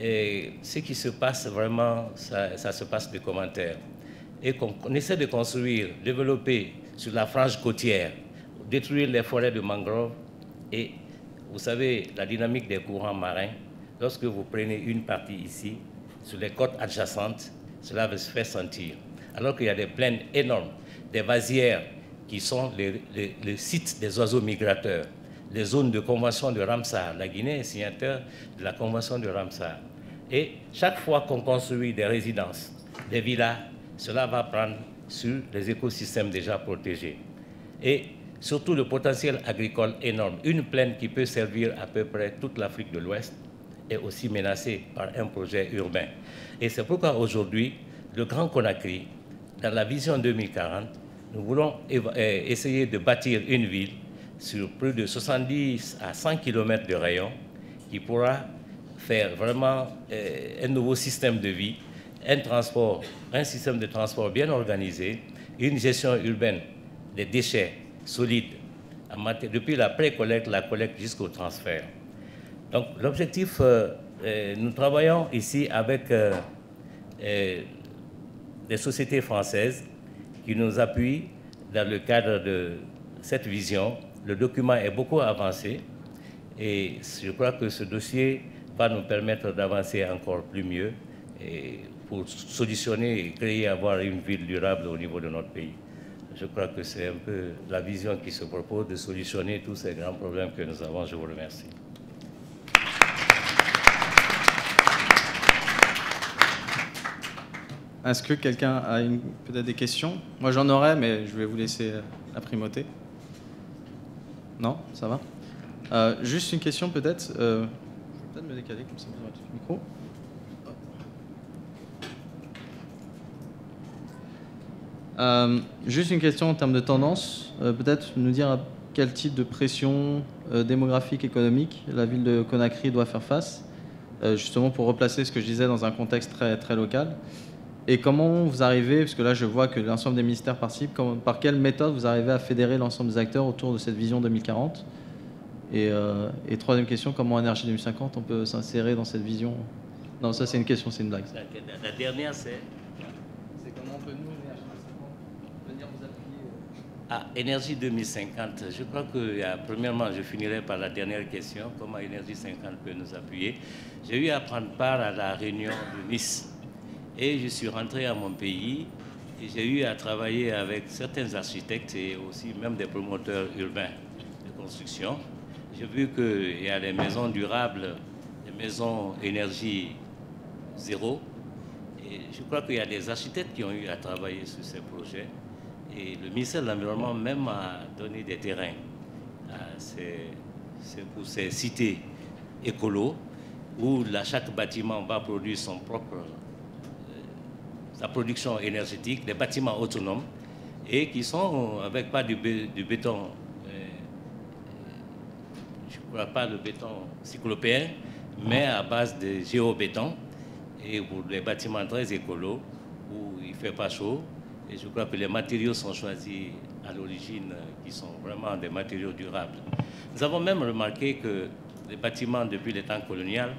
et ce qui se passe vraiment, ça, ça se passe des commentaires. Et qu'on essaie de construire, développer sur la frange côtière, détruire les forêts de mangroves et, vous savez, la dynamique des courants marins. Lorsque vous prenez une partie ici, sur les côtes adjacentes, cela va se faire sentir. Alors qu'il y a des plaines énormes, des vasières qui sont les, les, les sites des oiseaux migrateurs, les zones de convention de Ramsar. La Guinée est signataire de la convention de Ramsar. Et chaque fois qu'on construit des résidences, des villas, cela va prendre sur les écosystèmes déjà protégés. Et surtout le potentiel agricole énorme. Une plaine qui peut servir à peu près toute l'Afrique de l'Ouest est aussi menacée par un projet urbain. Et c'est pourquoi aujourd'hui, le Grand Conakry, dans la vision deux mille quarante, nous voulons essayer de bâtir une ville sur plus de soixante-dix à cent kilomètres de rayon qui pourra faire vraiment un nouveau système de vie, un transport, un système de transport bien organisé, une gestion urbaine des déchets solides, depuis la pré-collecte, la collecte jusqu'au transfert. Donc l'objectif, nous travaillons ici avec des sociétés françaises qui nous appuient dans le cadre de cette vision. Le document est beaucoup avancé et je crois que ce dossier va nous permettre d'avancer encore plus mieux et pour solutionner et créer, avoir une ville durable au niveau de notre pays. Je crois que c'est un peu la vision qui se propose de solutionner tous ces grands problèmes que nous avons. Je vous remercie. Est-ce que quelqu'un a peut-être des questions? Moi, j'en aurais, mais je vais vous laisser la primauté. Non, ça va. Euh, juste une question peut-être. Euh, je vais peut-être me décaler comme ça, vous aurez tout le micro. Euh, juste une question en termes de tendance. Euh, peut-être nous dire à quel type de pression euh, démographique, économique la ville de Conakry doit faire face, euh, justement pour replacer ce que je disais dans un contexte très, très local. Et comment vous arrivez, parce que là je vois que l'ensemble des ministères participent, comment, par quelle méthode vous arrivez à fédérer l'ensemble des acteurs autour de cette vision deux mille quarante? Et, euh, et troisième question, comment Énergie deux mille cinquante on peut s'insérer dans cette vision? Non, ça c'est une question, c'est une blague. La, la, la dernière c'est... C'est comment peut nous, Énergie deux mille cinquante, venir vous appuyer? Ah, Énergie deux mille cinquante, je crois que à, premièrement je finirai par la dernière question, comment Énergie cinquante peut nous appuyer? J'ai eu à prendre part à la réunion de Nice. Et je suis rentré à mon pays et j'ai eu à travailler avec certains architectes et aussi même des promoteurs urbains de construction. J'ai vu qu'il y a des maisons durables, des maisons énergie zéro. Et je crois qu'il y a des architectes qui ont eu à travailler sur ces projets. Et le ministère de l'Environnement même a donné des terrains à ces, pour ces cités écolos où là, chaque bâtiment va produire son propre... la production énergétique, des bâtiments autonomes et qui sont avec pas du, bé, du béton, euh, je ne crois pas le béton cyclopéen, mais à base de géobéton et pour des bâtiments très écolos où il ne fait pas chaud. Et je crois que les matériaux sont choisis à l'origine qui sont vraiment des matériaux durables. Nous avons même remarqué que les bâtiments depuis les temps coloniaux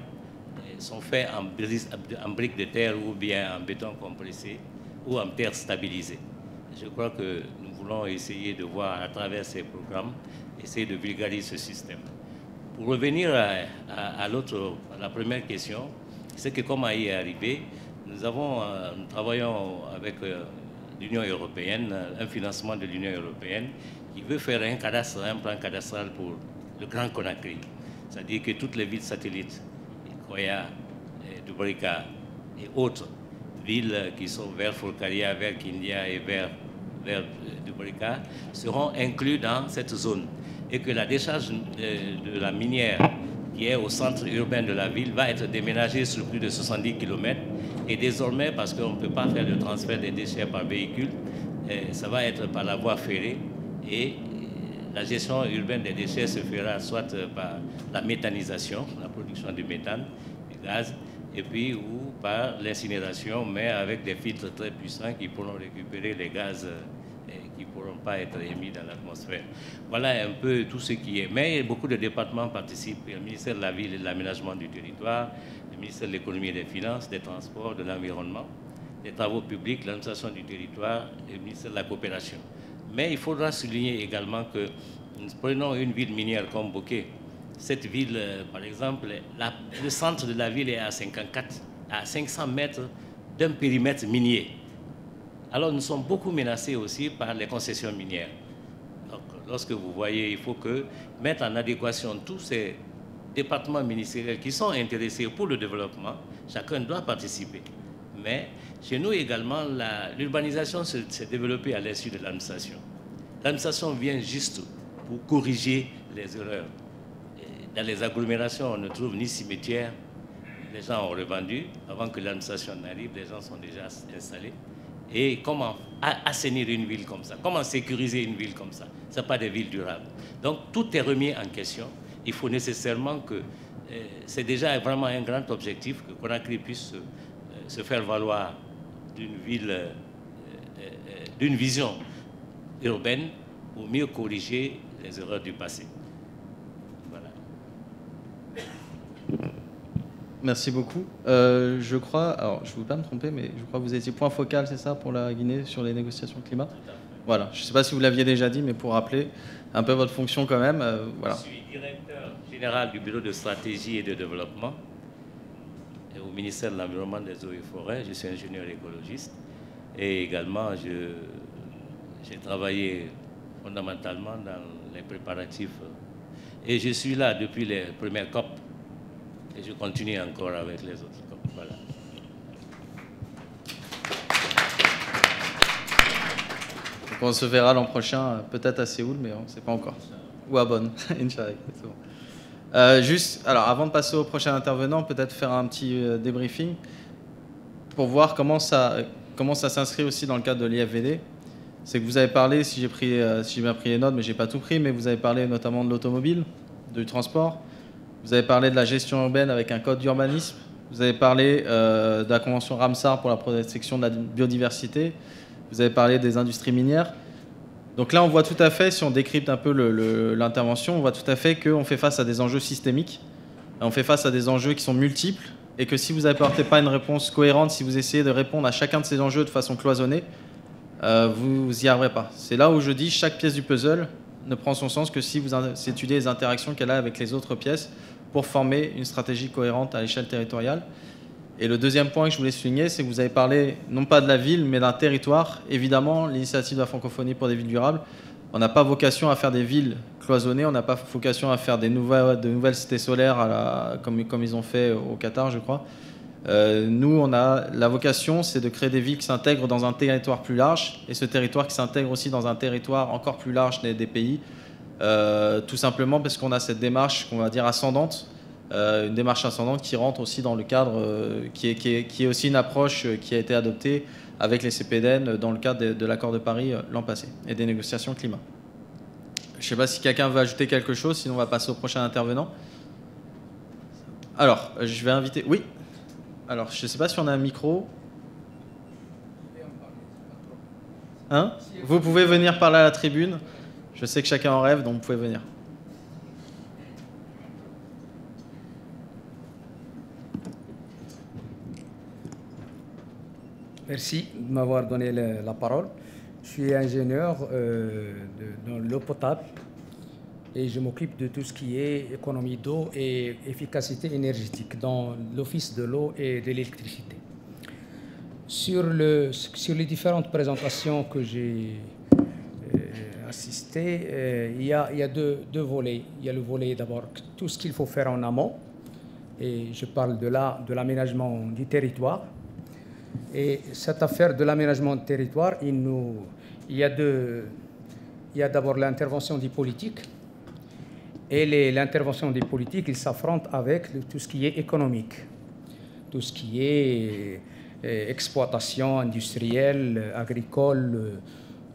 sont faits en, en briques de terre ou bien en béton compressé ou en terre stabilisée. Je crois que nous voulons essayer de voir à travers ces programmes, essayer de vulgariser ce système. Pour revenir à, à, à, l'autre, à la première question, c'est que comme Aya est arrivé, nous, avons, nous travaillons avec l'Union européenne, un financement de l'Union européenne qui veut faire un, cadastre, un plan cadastral pour le Grand Conakry, c'est-à-dire que toutes les villes satellites Aya, Dubrika et autres villes qui sont vers Fourcaria, vers Kindia et vers, vers Dubrika seront inclus dans cette zone et que la décharge de, de la minière qui est au centre urbain de la ville va être déménagée sur plus de soixante-dix kilomètres et désormais parce qu'on ne peut pas faire le transfert des déchets par véhicule, ça va être par la voie ferrée et la gestion urbaine des déchets se fera soit par la méthanisation, la production du méthane, du gaz, et puis ou par l'incinération, mais avec des filtres très puissants qui pourront récupérer les gaz et qui ne pourront pas être émis dans l'atmosphère. Voilà un peu tout ce qui est. Mais beaucoup de départements participent, le ministère de la Ville et de l'Aménagement du Territoire, le ministère de l'Économie et des Finances, des Transports, de l'Environnement, des Travaux Publics, l'Administration du Territoire et le ministère de la Coopération. Mais il faudra souligner également que Prenons une ville minière comme Bokeh. Cette ville, par exemple, la, le centre de la ville est à cinquante-quatre, à cinq cents mètres d'un périmètre minier. Alors nous sommes beaucoup menacés aussi par les concessions minières. Donc lorsque vous voyez, il faut que mettre en adéquation tous ces départements ministériels qui sont intéressés pour le développement, chacun doit participer. Mais chez nous également, l'urbanisation s'est développée à l'insu de l'administration. L'administration vient juste pour corriger les erreurs. Dans les agglomérations, on ne trouve ni cimetière. Les gens ont revendu. Avant que l'administration n'arrive, les gens sont déjà installés. Et comment assainir une ville comme ça? Comment sécuriser une ville comme ça? Ce n'est pas des villes durables. Donc tout est remis en question. Il faut nécessairement que... Euh, c'est déjà vraiment un grand objectif que Conakry puisse euh, se faire valoir d'une ville, euh, euh, d'une vision urbaine pour mieux corriger les erreurs du passé. Merci beaucoup. Euh, je crois, alors je ne veux pas me tromper, mais je crois que vous étiez point focal, c'est ça, pour la Guinée sur les négociations climat. Voilà, je ne sais pas si vous l'aviez déjà dit, mais pour rappeler un peu votre fonction quand même. Euh, voilà. Je suis directeur général du bureau de stratégie et de développement et au ministère de l'Environnement, des Eaux et Forêts. Je suis ingénieur écologiste et également j'ai travaillé fondamentalement dans les préparatifs. Et je suis là depuis les premières COP. Et je continue encore avec les autres. Voilà. Donc on se verra l'an prochain, peut-être à Séoul, mais on ne sait pas encore. Ou à Bonn. euh, juste, alors, avant de passer au prochain intervenant, peut-être faire un petit euh, débriefing pour voir comment ça, comment ça s'inscrit aussi dans le cadre de l'I F V D. C'est que vous avez parlé, si j'ai pris, euh, si j'ai bien pris les notes, mais j'ai pas tout pris, mais vous avez parlé notamment de l'automobile, du transport. Vous avez parlé de la gestion urbaine avec un code d'urbanisme. Vous avez parlé euh, de la convention Ramsar pour la protection de la biodiversité. Vous avez parlé des industries minières. Donc là, on voit tout à fait, si on décrypte un peu l'intervention, on voit tout à fait qu'on fait face à des enjeux systémiques. On fait face à des enjeux qui sont multiples et que si vous n'apportez pas une réponse cohérente, si vous essayez de répondre à chacun de ces enjeux de façon cloisonnée, euh, vous n'y arriverez pas. C'est là où je dis chaque pièce du puzzle ne prend son sens que si vous étudiez les interactions qu'elle a avec les autres pièces pour former une stratégie cohérente à l'échelle territoriale. Et le deuxième point que je voulais souligner, c'est que vous avez parlé non pas de la ville, mais d'un territoire. Évidemment, l'initiative de la francophonie pour des villes durables, on n'a pas vocation à faire des villes cloisonnées, on n'a pas vocation à faire des nouvelles, de nouvelles cités solaires à la, comme, comme ils ont fait au Qatar, je crois. Euh, nous, on a, la vocation, c'est de créer des villes qui s'intègrent dans un territoire plus large, et ce territoire qui s'intègre aussi dans un territoire encore plus large des, des pays, euh, tout simplement parce qu'on a cette démarche, qu'on va dire ascendante, euh, une démarche ascendante qui rentre aussi dans le cadre, euh, qui, est, qui, est, qui est aussi une approche qui a été adoptée avec les C P D N dans le cadre de, de l'accord de Paris l'an passé, et des négociations climat. Je ne sais pas si quelqu'un veut ajouter quelque chose, sinon on va passer au prochain intervenant. Alors, je vais inviter... Oui. Alors, je ne sais pas si on a un micro. Hein? Vous pouvez venir parler à la tribune. Je sais que chacun en rêve, donc vous pouvez venir. Merci de m'avoir donné la, la parole. Je suis ingénieur euh, de, dans l'eau potable et je m'occupe de tout ce qui est économie d'eau et efficacité énergétique dans l'Office de l'eau et de l'électricité. Sur, le, sur les différentes présentations que j'ai euh, assistées, euh, il y a, il y a deux, deux volets. Il y a le volet d'abord, tout ce qu'il faut faire en amont, et je parle de l'aménagement la, de du territoire. Et cette affaire de l'aménagement du territoire, il, nous, il y a d'abord l'intervention du politique. Et l'intervention des politiques, ils s'affrontent avec le, tout ce qui est économique, tout ce qui est euh, exploitation industrielle, agricole, euh,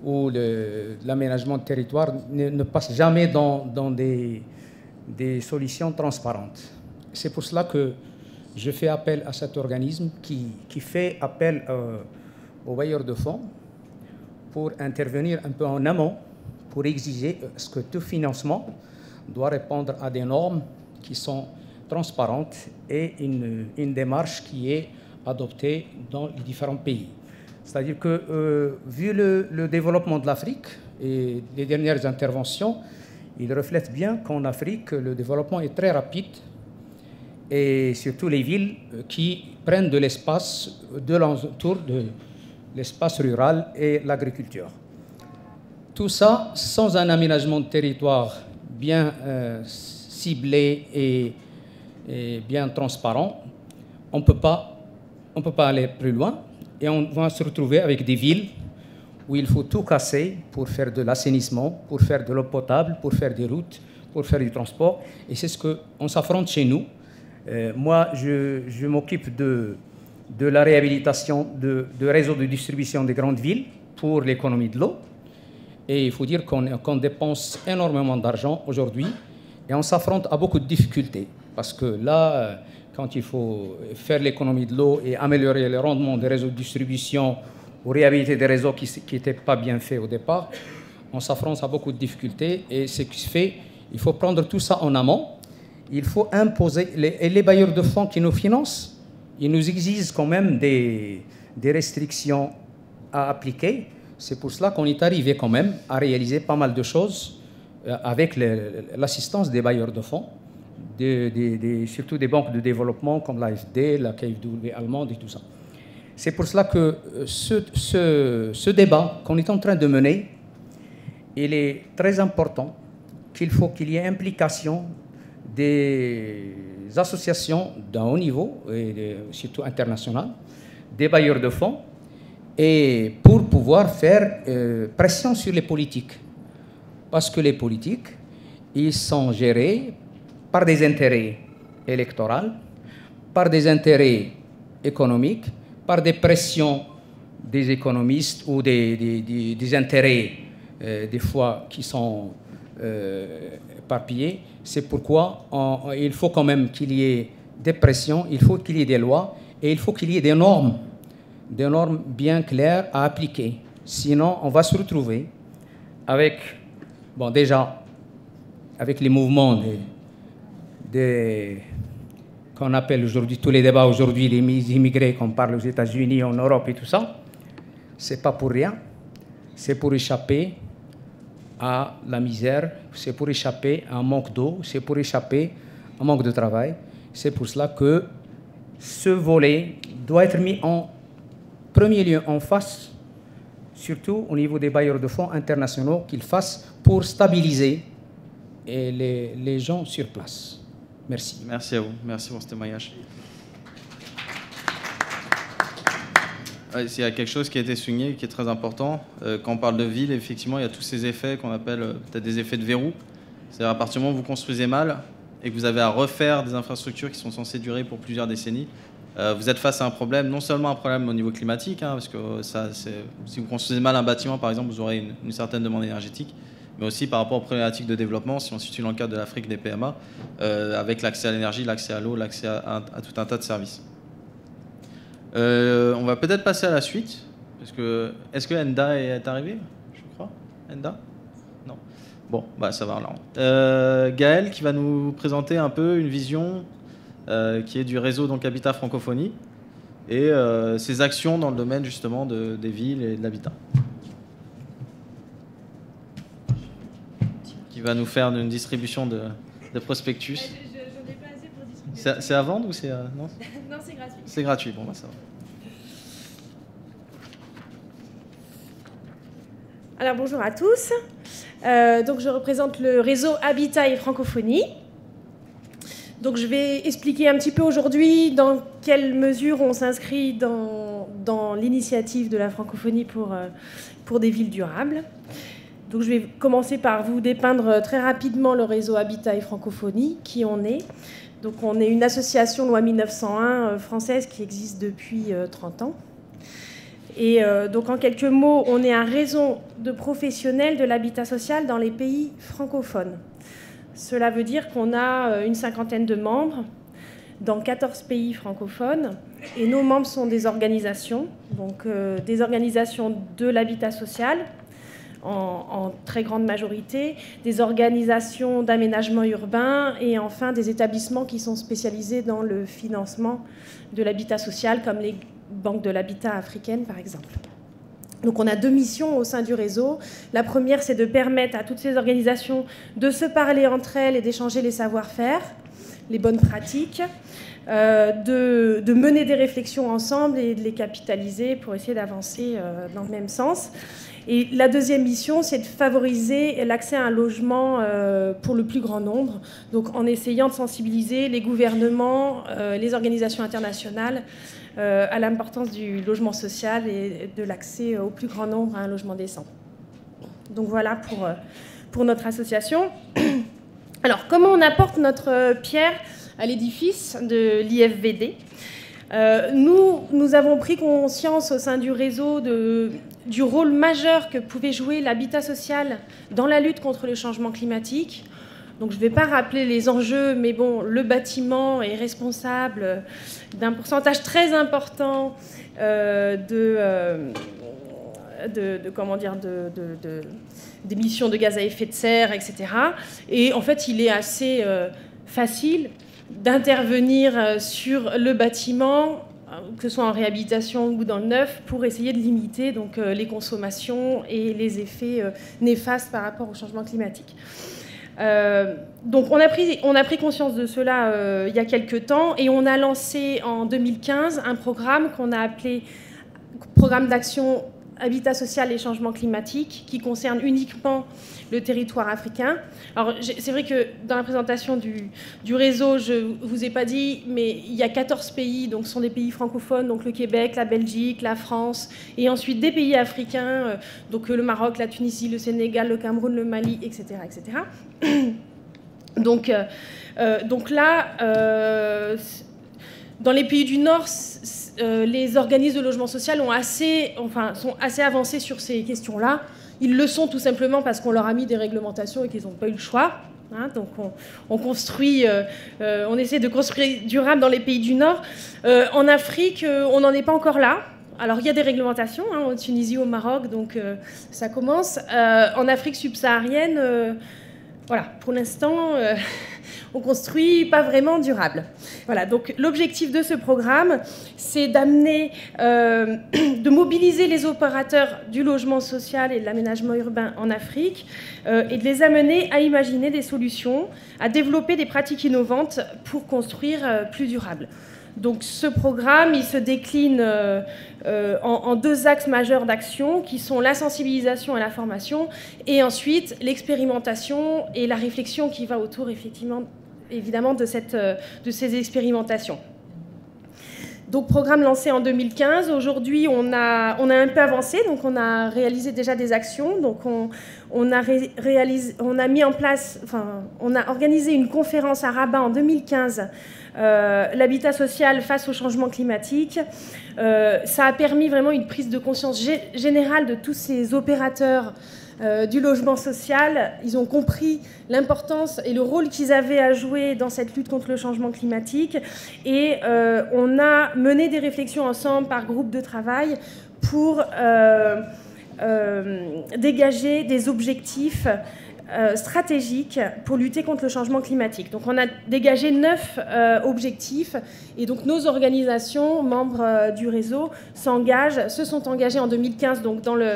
où l'aménagement de territoire ne, ne passe jamais dans, dans des, des solutions transparentes. C'est pour cela que je fais appel à cet organisme qui, qui fait appel euh, aux bailleurs de fonds pour intervenir un peu en amont, pour exiger ce que tout financement doit répondre à des normes qui sont transparentes et une, une démarche qui est adoptée dans les différents pays. C'est-à-dire que, euh, vu le, le développement de l'Afrique et les dernières interventions, il reflète bien qu'en Afrique, le développement est très rapide et surtout les villes qui prennent de l'espace de l'entour de l'espace rural et l'agriculture. Tout ça sans un aménagement de territoire bien euh, ciblé et, et bien transparent. On peut pas, on peut pas aller plus loin et on va se retrouver avec des villes où il faut tout casser pour faire de l'assainissement, pour faire de l'eau potable, pour faire des routes, pour faire du transport. Et c'est ce qu'on s'affronte chez nous. Euh, moi, je, je m'occupe de, de la réhabilitation de, de réseaux de distribution des grandes villes pour l'économie de l'eau. Et il faut dire qu'on qu'on dépense énormément d'argent aujourd'hui et on s'affronte à beaucoup de difficultés. Parce que là, quand il faut faire l'économie de l'eau et améliorer le rendement des réseaux de distribution ou réhabiliter des réseaux qui n'étaient pas bien faits au départ, on s'affronte à beaucoup de difficultés. Et ce qui se fait, il faut prendre tout ça en amont. Il faut imposer... Les, et les bailleurs de fonds qui nous financent, ils nous exigent quand même des, des restrictions à appliquer. C'est pour cela qu'on est arrivé quand même à réaliser pas mal de choses avec l'assistance des bailleurs de fonds, des, des, des, surtout des banques de développement comme l'A F D, la K F W allemande et tout ça. C'est pour cela que ce, ce, ce débat qu'on est en train de mener, il est très important qu'il faut qu'il y ait implication des associations d'un haut niveau, et de, surtout international, des bailleurs de fonds, et pour pouvoir faire euh, pression sur les politiques. Parce que les politiques, ils sont gérés par des intérêts électoraux, par des intérêts économiques, par des pressions des économistes ou des, des, des, des intérêts, euh, des fois, qui sont euh, éparpillés. C'est pourquoi on, il faut quand même qu'il y ait des pressions, il faut qu'il y ait des lois et il faut qu'il y ait des normes, des normes bien claires à appliquer. Sinon, on va se retrouver avec, bon, déjà, avec les mouvements des, des qu'on appelle aujourd'hui, tous les débats aujourd'hui, les immigrés qu'on parle aux États-Unis, en Europe et tout ça, c'est pas pour rien. C'est pour échapper à la misère, c'est pour échapper à un manque d'eau, c'est pour échapper à un manque de travail. C'est pour cela que ce volet doit être mis en premier lieu en face, surtout au niveau des bailleurs de fonds internationaux, qu'ils fassent pour stabiliser les, les gens sur place. Merci. Merci à vous. Merci pour ce témoignage. Il y a quelque chose qui a été souligné, qui est très important. Quand on parle de ville, effectivement, il y a tous ces effets qu'on appelle peut-être des effets de verrou. C'est-à-dire à partir du moment où vous construisez mal et que vous avez à refaire des infrastructures qui sont censées durer pour plusieurs décennies, vous êtes face à un problème, non seulement un problème au niveau climatique, hein, parce que ça, si vous construisez mal un bâtiment, par exemple, vous aurez une, une certaine demande énergétique, mais aussi par rapport aux problématiques de développement, si on se situe dans le cadre de l'Afrique des P M A, euh, avec l'accès à l'énergie, l'accès à l'eau, l'accès à, à tout un tas de services. Euh, on va peut-être passer à la suite, parce que est-ce que Enda est arrivé, je crois? Enda? Non. Bon, bah ça va. Euh, Gaël qui va nous présenter un peu une vision euh, qui est du réseau donc Habitat Francophonie et euh, ses actions dans le domaine justement de, des villes et de l'habitat. Va nous faire une distribution de, de prospectus. Je, je, j'en ai pas assez pour distribuer. C'est à vendre ou c'est euh, non? Non, c'est gratuit. C'est gratuit, bon, bah ça va. Alors bonjour à tous. Euh, donc je représente le réseau Habitat et Francophonie. Donc je vais expliquer un petit peu aujourd'hui dans quelle mesure on s'inscrit dans, dans l'initiative de la francophonie pour, pour des villes durables. Donc je vais commencer par vous dépeindre très rapidement le réseau Habitat et Francophonie, qui on est. Donc on est une association loi mille neuf cent un française qui existe depuis trente ans. Et donc en quelques mots, on est un réseau de professionnels de l'habitat social dans les pays francophones. Cela veut dire qu'on a une cinquantaine de membres dans quatorze pays francophones. Et nos membres sont des organisations, donc des organisations de l'habitat social, En, en très grande majorité, des organisations d'aménagement urbain et enfin des établissements qui sont spécialisés dans le financement de l'habitat social, comme les banques de l'habitat africaines, par exemple. Donc on a deux missions au sein du réseau. La première, c'est de permettre à toutes ces organisations de se parler entre elles et d'échanger les savoir-faire, les bonnes pratiques, euh, de, de mener des réflexions ensemble et de les capitaliser pour essayer d'avancer euh, dans le même sens. Et la deuxième mission, c'est de favoriser l'accès à un logement euh, pour le plus grand nombre, donc en essayant de sensibiliser les gouvernements, euh, les organisations internationales, Euh, à l'importance du logement social et de l'accès au plus grand nombre à un logement décent. Donc voilà pour, pour notre association. Alors, comment on apporte notre pierre à l'édifice de l'I F V D ? euh, Nous, nous avons pris conscience au sein du réseau de, du rôle majeur que pouvait jouer l'habitat social dans la lutte contre le changement climatique. Donc je ne vais pas rappeler les enjeux, mais bon, le bâtiment est responsable d'un pourcentage très important euh, de, euh, de, de, comment dire, de, de, de, d'émissions de gaz à effet de serre, et cetera. Et en fait, il est assez euh, facile d'intervenir sur le bâtiment, que ce soit en réhabilitation ou dans le neuf, pour essayer de limiter donc, les consommations et les effets euh, néfastes par rapport au changement climatique. Euh, donc on a, pris, on a pris conscience de cela euh, il y a quelques temps et on a lancé en deux mille quinze un programme qu'on a appelé Programme d'action Habitat social et changement climatique qui concerne uniquement le territoire africain. Alors c'est vrai que dans la présentation du, du réseau, je ne vous ai pas dit, mais il y a quatorze pays, donc ce sont des pays francophones, donc le Québec, la Belgique, la France, et ensuite des pays africains, euh, donc le Maroc, la Tunisie, le Sénégal, le Cameroun, le Mali, et cetera et cetera donc, euh, donc là, euh, dans les pays du Nord, euh, les organismes de logement social ont assez, enfin, sont assez avancés sur ces questions-là. Ils le sont tout simplement parce qu'on leur a mis des réglementations et qu'ils n'ont pas eu le choix. Hein, donc on, on construit, euh, euh, on essaie de construire durable dans les pays du Nord. Euh, en Afrique, euh, on n'en est pas encore là. Alors il y a des réglementations, hein, en Tunisie, au Maroc, donc euh, ça commence. Euh, en Afrique subsaharienne, euh, voilà, pour l'instant, euh, on construit pas vraiment durable. Voilà, donc l'objectif de ce programme, c'est d'amener, euh, de mobiliser les opérateurs du logement social et de l'aménagement urbain en Afrique euh, et de les amener à imaginer des solutions, à développer des pratiques innovantes pour construire euh, plus durable. Donc ce programme, il se décline euh, euh, en, en deux axes majeurs d'action qui sont la sensibilisation et la formation et ensuite l'expérimentation et la réflexion qui va autour effectivement, évidemment de, cette, euh, de ces expérimentations. Donc programme lancé en deux mille quinze, aujourd'hui on a, on a un peu avancé, donc on a réalisé déjà des actions, donc on, on, a, ré, réalisé, on a mis en place, enfin on a organisé une conférence à Rabat en deux mille quinze, Euh, l'habitat social face au changement climatique. Euh, ça a permis vraiment une prise de conscience gé générale de tous ces opérateurs euh, du logement social. Ils ont compris l'importance et le rôle qu'ils avaient à jouer dans cette lutte contre le changement climatique. Et euh, on a mené des réflexions ensemble par groupe de travail pour euh, euh, dégager des objectifs Euh, stratégique pour lutter contre le changement climatique. Donc on a dégagé neuf euh, objectifs et donc nos organisations, membres euh, du réseau, s'engagent, se sont engagées en deux mille quinze donc dans le,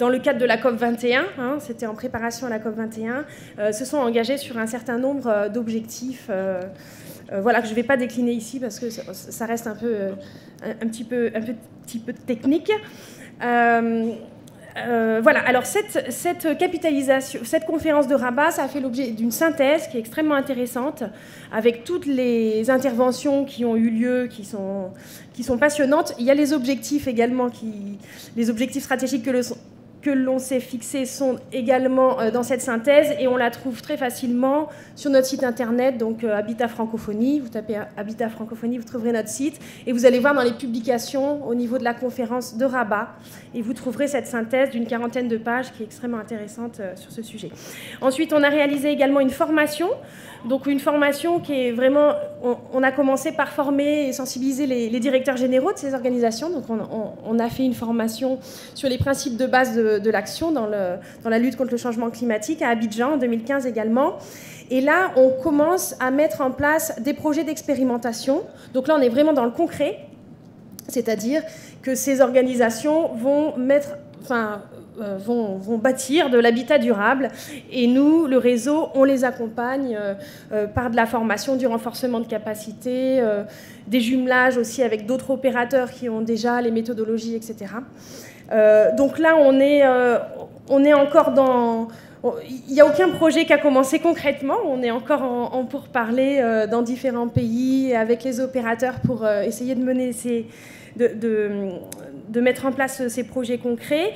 dans le cadre de la COP vingt et un, hein, c'était en préparation à la COP vingt et un, euh, se sont engagées sur un certain nombre euh, d'objectifs euh, euh, voilà, que je ne vais pas décliner ici parce que ça, ça reste un, peu, euh, un, un, petit peu, un peu, petit peu technique. Euh, Euh, voilà, alors cette, cette capitalisation, cette conférence de Rabat, ça a fait l'objet d'une synthèse qui est extrêmement intéressante, avec toutes les interventions qui ont eu lieu, qui sont, qui sont passionnantes. Il y a les objectifs également, qui, les objectifs stratégiques que le... que l'on s'est fixés sont également dans cette synthèse et on la trouve très facilement sur notre site internet, donc Habitat Francophonie. Vous tapez Habitat Francophonie, vous trouverez notre site et vous allez voir dans les publications au niveau de la conférence de Rabat et vous trouverez cette synthèse d'une quarantaine de pages qui est extrêmement intéressante sur ce sujet. Ensuite, on a réalisé également une formation, donc une formation qui est vraiment... On, on a commencé par former et sensibiliser les, les directeurs généraux de ces organisations, donc on, on, on a fait une formation sur les principes de base de de l'action dans, dans la lutte contre le changement climatique à Abidjan en deux mille quinze également. Et là, on commence à mettre en place des projets d'expérimentation. Donc là, on est vraiment dans le concret, c'est-à-dire que ces organisations vont mettre, enfin, euh, vont, vont bâtir de l'habitat durable. Et nous, le réseau, on les accompagne euh, euh, par de la formation, du renforcement de capacités, euh, des jumelages aussi avec d'autres opérateurs qui ont déjà les méthodologies, et cetera. Euh, donc là, on est, euh, on est encore dans... Il n'y a aucun projet qui a commencé concrètement. On est encore en, en pourparlers euh, dans différents pays avec les opérateurs pour euh, essayer de mener ces... De, de, de mettre en place ces projets concrets.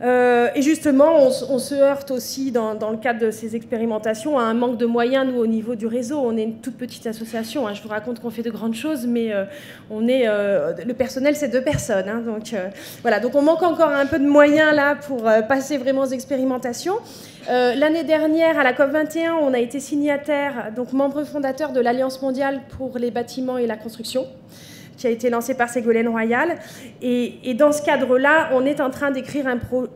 Euh, et justement, on, on se heurte aussi, dans, dans le cadre de ces expérimentations, à un manque de moyens, nous, au niveau du réseau. On est une toute petite association. Hein. Je vous raconte qu'on fait de grandes choses, mais euh, on est, euh, le personnel, c'est deux personnes. Hein. Donc, euh, voilà. Donc, on manque encore un peu de moyens, là, pour euh, passer vraiment aux expérimentations. Euh, L'année dernière, à la COP vingt et un, on a été signataire, donc membre fondateur de l'Alliance mondiale pour les bâtiments et la construction, qui a été lancé par Ségolène Royal. Et, et dans ce cadre-là, on est en train d'écrire un pro...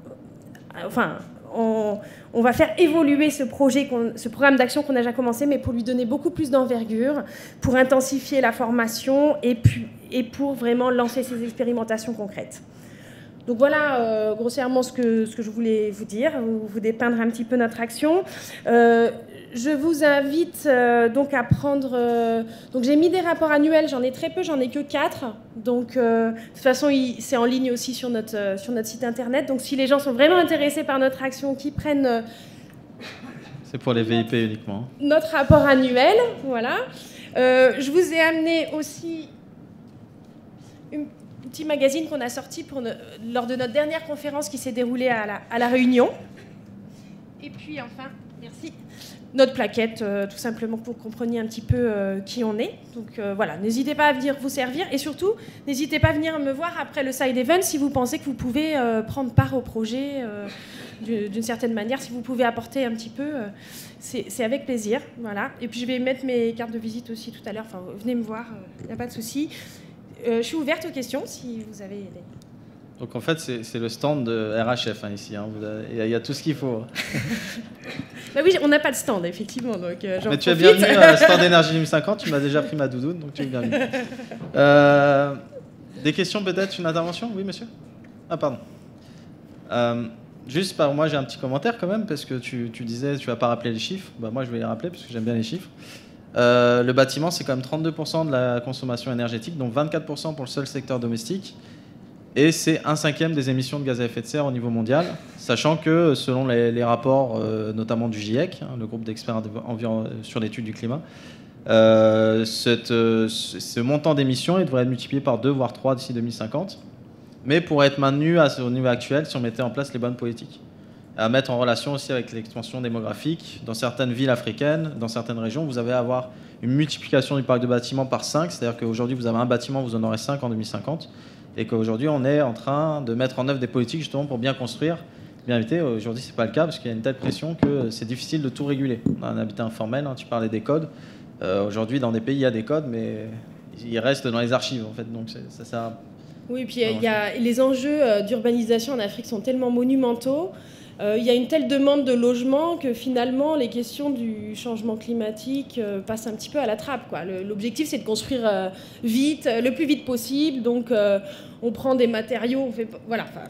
Enfin, on, on va faire évoluer ce projet, ce programme d'action qu'on a déjà commencé, mais pour lui donner beaucoup plus d'envergure, pour intensifier la formation et, pu, et pour vraiment lancer ces expérimentations concrètes. Donc voilà, euh, grossièrement, ce que, ce que je voulais vous dire, vous, vous dépeindre un petit peu notre action. Euh, Je vous invite euh, donc à prendre... Euh, donc j'ai mis des rapports annuels, j'en ai très peu, j'en ai que quatre. Donc euh, de toute façon, c'est en ligne aussi sur notre, euh, sur notre site internet. Donc si les gens sont vraiment intéressés par notre action, qu'ils prennent... Euh, c'est pour les V I P notre, uniquement. Notre rapport annuel, voilà. Euh, je vous ai amené aussi une, un petit magazine qu'on a sorti pour ne, lors de notre dernière conférence qui s'est déroulée à la, à la Réunion. Et puis enfin, merci. Notre plaquette, euh, tout simplement pour que vous compreniez un petit peu euh, qui on est. Donc euh, voilà, n'hésitez pas à venir vous servir. Et surtout, n'hésitez pas à venir me voir après le side event si vous pensez que vous pouvez euh, prendre part au projet euh, d'une certaine manière. Si vous pouvez apporter un petit peu, euh, c'est avec plaisir. Voilà. Et puis je vais mettre mes cartes de visite aussi tout à l'heure. Enfin, venez me voir, il n'y a pas de souci. Euh, je suis ouverte aux questions si vous avez... des... Donc en fait, c'est le stand de R H F hein, ici. Hein. Il, y a, il y a tout ce qu'il faut. Bah oui, on n'a pas de stand, effectivement. Donc, euh, mais tu es bienvenue à stand Énergie deux mille cinquante. Tu m'as déjà pris ma doudoune, donc tu es bienvenue. Euh, des questions peut-être, une intervention? Oui, monsieur? Ah, pardon. Euh, juste, par, moi, j'ai un petit commentaire quand même, parce que tu, tu disais tu ne vas pas rappeler les chiffres. Bah, moi, je vais les rappeler, parce que j'aime bien les chiffres. Euh, le bâtiment, c'est quand même trente-deux pour cent de la consommation énergétique, donc vingt-quatre pour cent pour le seul secteur domestique. Et c'est un cinquième des émissions de gaz à effet de serre au niveau mondial, sachant que, selon les, les rapports, euh, notamment du GIEC, hein, le groupe d'experts sur l'étude du climat, euh, cette, euh, ce montant d'émissions devrait être multiplié par deux, voire trois d'ici deux mille cinquante, mais pourrait être maintenu à, au niveau actuel si on mettait en place les bonnes politiques. À mettre en relation aussi avec l'expansion démographique. Dans certaines villes africaines, dans certaines régions, vous allez avoir une multiplication du parc de bâtiments par cinq, c'est-à-dire qu'aujourd'hui, vous avez un bâtiment, vous en aurez cinq en deux mille cinquante. Et qu'aujourd'hui, on est en train de mettre en œuvre des politiques justement pour bien construire, bien éviter. Aujourd'hui, ce n'est pas le cas parce qu'il y a une telle pression que c'est difficile de tout réguler. On a un habitat informel, hein, tu parlais des codes. Euh, Aujourd'hui, dans des pays, il y a des codes, mais ils restent dans les archives, en fait. Donc, ça sert à... Oui, et puis il y a les enjeux d'urbanisation en Afrique sont tellement monumentaux. Euh, il y a une telle demande de logement que finalement, les questions du changement climatique euh, passent un petit peu à la trappe, quoi. L'objectif, c'est de construire euh, vite, le plus vite possible. Donc, euh, on prend des matériaux, on fait... Voilà. Enfin,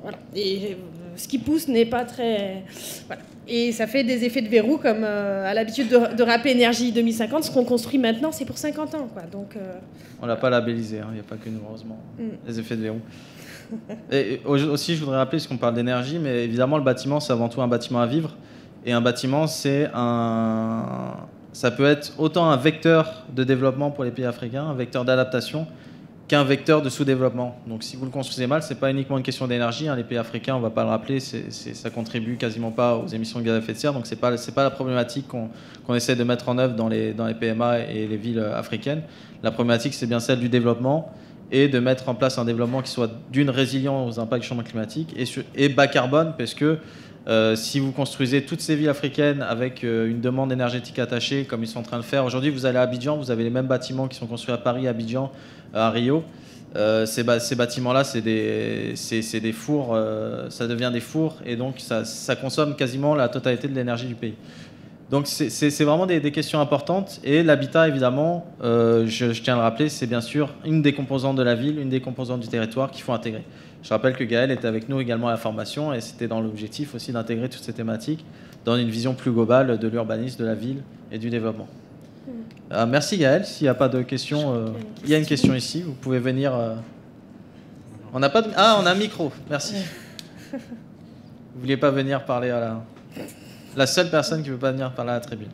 voilà. Et ce qui pousse n'est pas très... Voilà. Et ça fait des effets de verrou, comme euh, à l'habitude de, de rappeler Énergie deux mille cinquante. Ce qu'on construit maintenant, c'est pour cinquante ans, quoi. Donc, euh, on ne l'a pas labellisé, hein. Il n'y a pas que nous, heureusement, mm. les effets de verrou. Et aussi, je voudrais rappeler, parce qu'on parle d'énergie, mais évidemment, le bâtiment, c'est avant tout un bâtiment à vivre. Et un bâtiment, c'est un... ça peut être autant un vecteur de développement pour les pays africains, un vecteur d'adaptation, qu'un vecteur de sous-développement. Donc, si vous le construisez mal, c'est pas uniquement une question d'énergie. Hein. Les pays africains, on va pas le rappeler, c'est, c'est, ça contribue quasiment pas aux émissions de gaz à effet de serre. Donc, c'est pas, c'est pas la problématique qu'on, qu'on essaie de mettre en œuvre dans les, dans les P M A et les villes africaines. La problématique, c'est bien celle du développement, et de mettre en place un développement qui soit d'une résilient aux impacts du changement climatique et, sur, et bas carbone, parce que euh, si vous construisez toutes ces villes africaines avec euh, une demande énergétique attachée, comme ils sont en train de faire, aujourd'hui vous allez à Abidjan, vous avez les mêmes bâtiments qui sont construits à Paris, à Abidjan, à Rio, euh, ces, ba ces bâtiments-là, c'est des, des fours, euh, ça devient des fours, et donc ça, ça consomme quasiment la totalité de l'énergie du pays. Donc c'est vraiment des, des questions importantes. Et l'habitat, évidemment, euh, je, je tiens à le rappeler, c'est bien sûr une des composantes de la ville, une des composantes du territoire qu'il faut intégrer. Je rappelle que Gaël était avec nous également à la formation et c'était dans l'objectif aussi d'intégrer toutes ces thématiques dans une vision plus globale de l'urbanisme, de la ville et du développement. Mmh. Euh, merci Gaël. S'il n'y a pas de questions, euh, il y a une question ici. Vous pouvez venir... Euh... On n'a pas de... Ah, on a un micro. Merci. Vous ne vouliez pas venir parler à la... La seule personne qui ne veut pas venir parler à la tribune.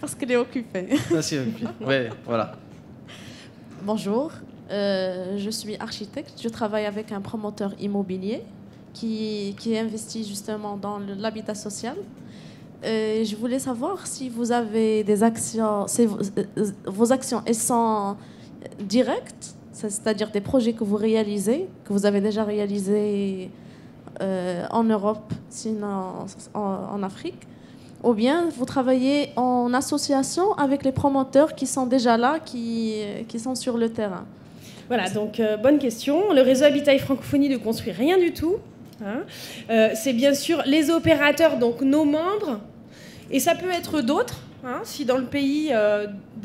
Parce qu'elle est occupée. Parce qu'elle est occupée. Oui, voilà. Bonjour, euh, je suis architecte. Je travaille avec un promoteur immobilier qui, qui investit justement dans l'habitat social. Et je voulais savoir si vous avez des actions, si vos, vos actions elles sont directes, c'est-à-dire des projets que vous réalisez, que vous avez déjà réalisés Euh, en Europe, sinon en, en Afrique, ou bien vous travaillez en association avec les promoteurs qui sont déjà là, qui, qui sont sur le terrain. Voilà, donc euh, bonne question. Le réseau Habitat et Francophonie ne construit rien du tout. Hein. Euh, c'est bien sûr les opérateurs, donc nos membres, et ça peut être d'autres. Hein, si dans le pays euh,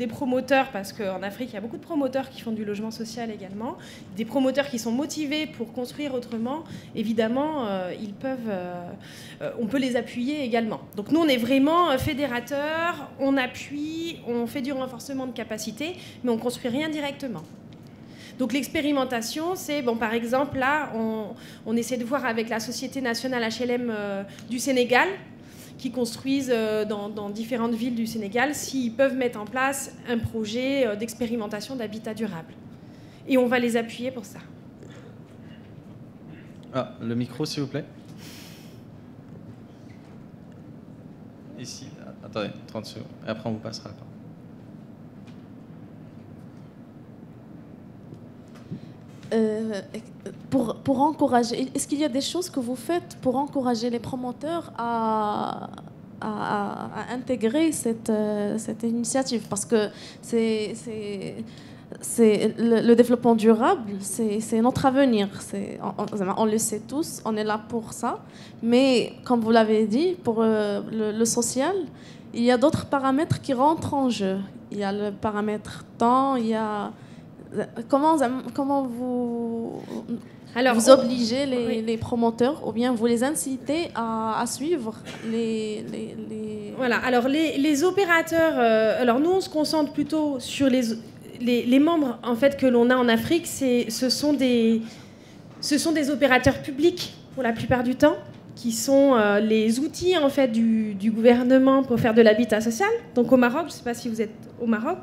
des promoteurs, parce qu'en Afrique il y a beaucoup de promoteurs qui font du logement social également, des promoteurs qui sont motivés pour construire autrement, évidemment euh, ils peuvent, euh, euh, on peut les appuyer également. Donc nous on est vraiment fédérateurs, on appuie, on fait du renforcement de capacité, mais on ne construit rien directement. Donc l'expérimentation, c'est, bon, par exemple là on, on essaie de voir avec la Société nationale H L M euh, du Sénégal, qui construisent dans, dans différentes villes du Sénégal, s'ils peuvent mettre en place un projet d'expérimentation d'habitat durable. Et on va les appuyer pour ça. Ah, le micro, s'il vous plaît. Ici, attendez, trente secondes. Et après, on vous passera la parole. Euh, pour, pour encourager, est-ce qu'il y a des choses que vous faites pour encourager les promoteurs à, à, à intégrer cette, cette initiative? Parce que c'est, c'est, c'est le, le développement durable, c'est notre avenir. On, on le sait tous, on est là pour ça. Mais comme vous l'avez dit, pour le, le social, il y a d'autres paramètres qui rentrent en jeu. Il y a le paramètre temps, il y a... Comment, comment vous, Alors, vous obligez les, oui. les promoteurs ou bien vous les incitez à, à suivre les, les, les... Voilà. Alors les, les opérateurs... Euh, alors nous, on se concentre plutôt sur les, les, les membres en fait, que l'on a en Afrique. Ce sont, des, ce sont des opérateurs publics pour la plupart du temps, qui sont euh, les outils en fait, du, du gouvernement pour faire de l'habitat social. Donc au Maroc, je ne sais pas si vous êtes au Maroc...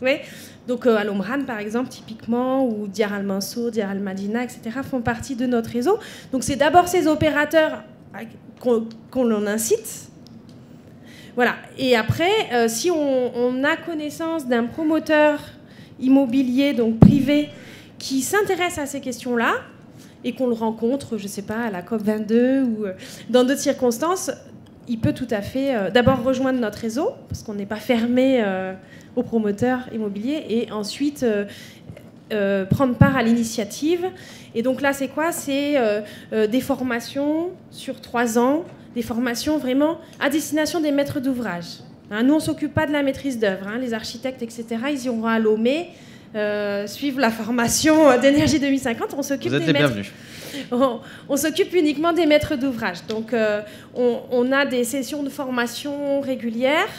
Ouais. Donc euh, Al Omran par exemple typiquement, ou Diar Al Mansour, Diar Al Madina, et cetera font partie de notre réseau. Donc c'est d'abord ces opérateurs qu'on qu'on l'on incite, voilà. Et après euh, si on, on a connaissance d'un promoteur immobilier donc privé qui s'intéresse à ces questions-là et qu'on le rencontre, je sais pas, à la COP vingt-deux ou euh, dans d'autres circonstances, il peut tout à fait euh, d'abord rejoindre notre réseau parce qu'on n'est pas fermé euh, aux promoteurs immobiliers, et ensuite euh, euh, prendre part à l'initiative. Et donc là, c'est quoi? C'est euh, euh, des formations sur trois ans, des formations vraiment à destination des maîtres d'ouvrage. Hein, nous, on ne s'occupe pas de la maîtrise d'œuvre. Hein, les architectes, et cetera, ils iront à Lomé, euh, suivre la formation d'énergie deux mille cinquante. On s'occupe des maîtres... On, on s'occupe uniquement des maîtres d'ouvrage. Donc, euh, on, on a des sessions de formation régulières.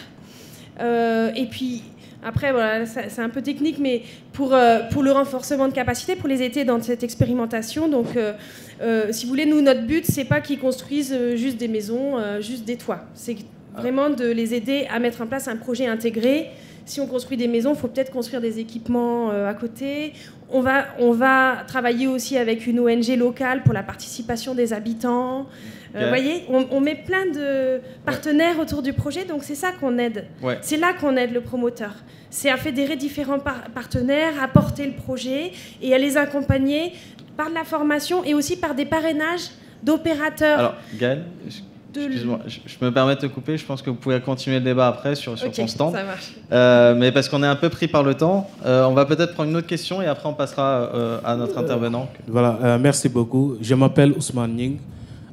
Euh, et puis... Après, voilà, c'est un peu technique, mais pour, euh, pour le renforcement de capacité, pour les aider dans cette expérimentation, donc euh, euh, si vous voulez, nous, notre but, c'est pas qu'ils construisent juste des maisons, euh, juste des toits. C'est vraiment de les aider à mettre en place un projet intégré. Si on construit des maisons, il faut peut-être construire des équipements euh, à côté. On va, on va travailler aussi avec une O N G locale pour la participation des habitants. Vous euh, voyez, on, on met plein de partenaires ouais. autour du projet, donc c'est ça qu'on aide. Ouais. C'est là qu'on aide le promoteur. C'est à fédérer différents par partenaires, à porter le projet et à les accompagner par de la formation et aussi par des parrainages d'opérateurs. Alors, Gaël, excuse-moi, je, je me permets de te couper. Je pense que vous pouvez continuer le débat après sur, sur okay, Constant. Ça marche. Euh, mais parce qu'on est un peu pris par le temps, euh, on va peut-être prendre une autre question et après on passera euh, à notre euh, intervenant. Voilà, euh, merci beaucoup. Je m'appelle Ousmane Ning.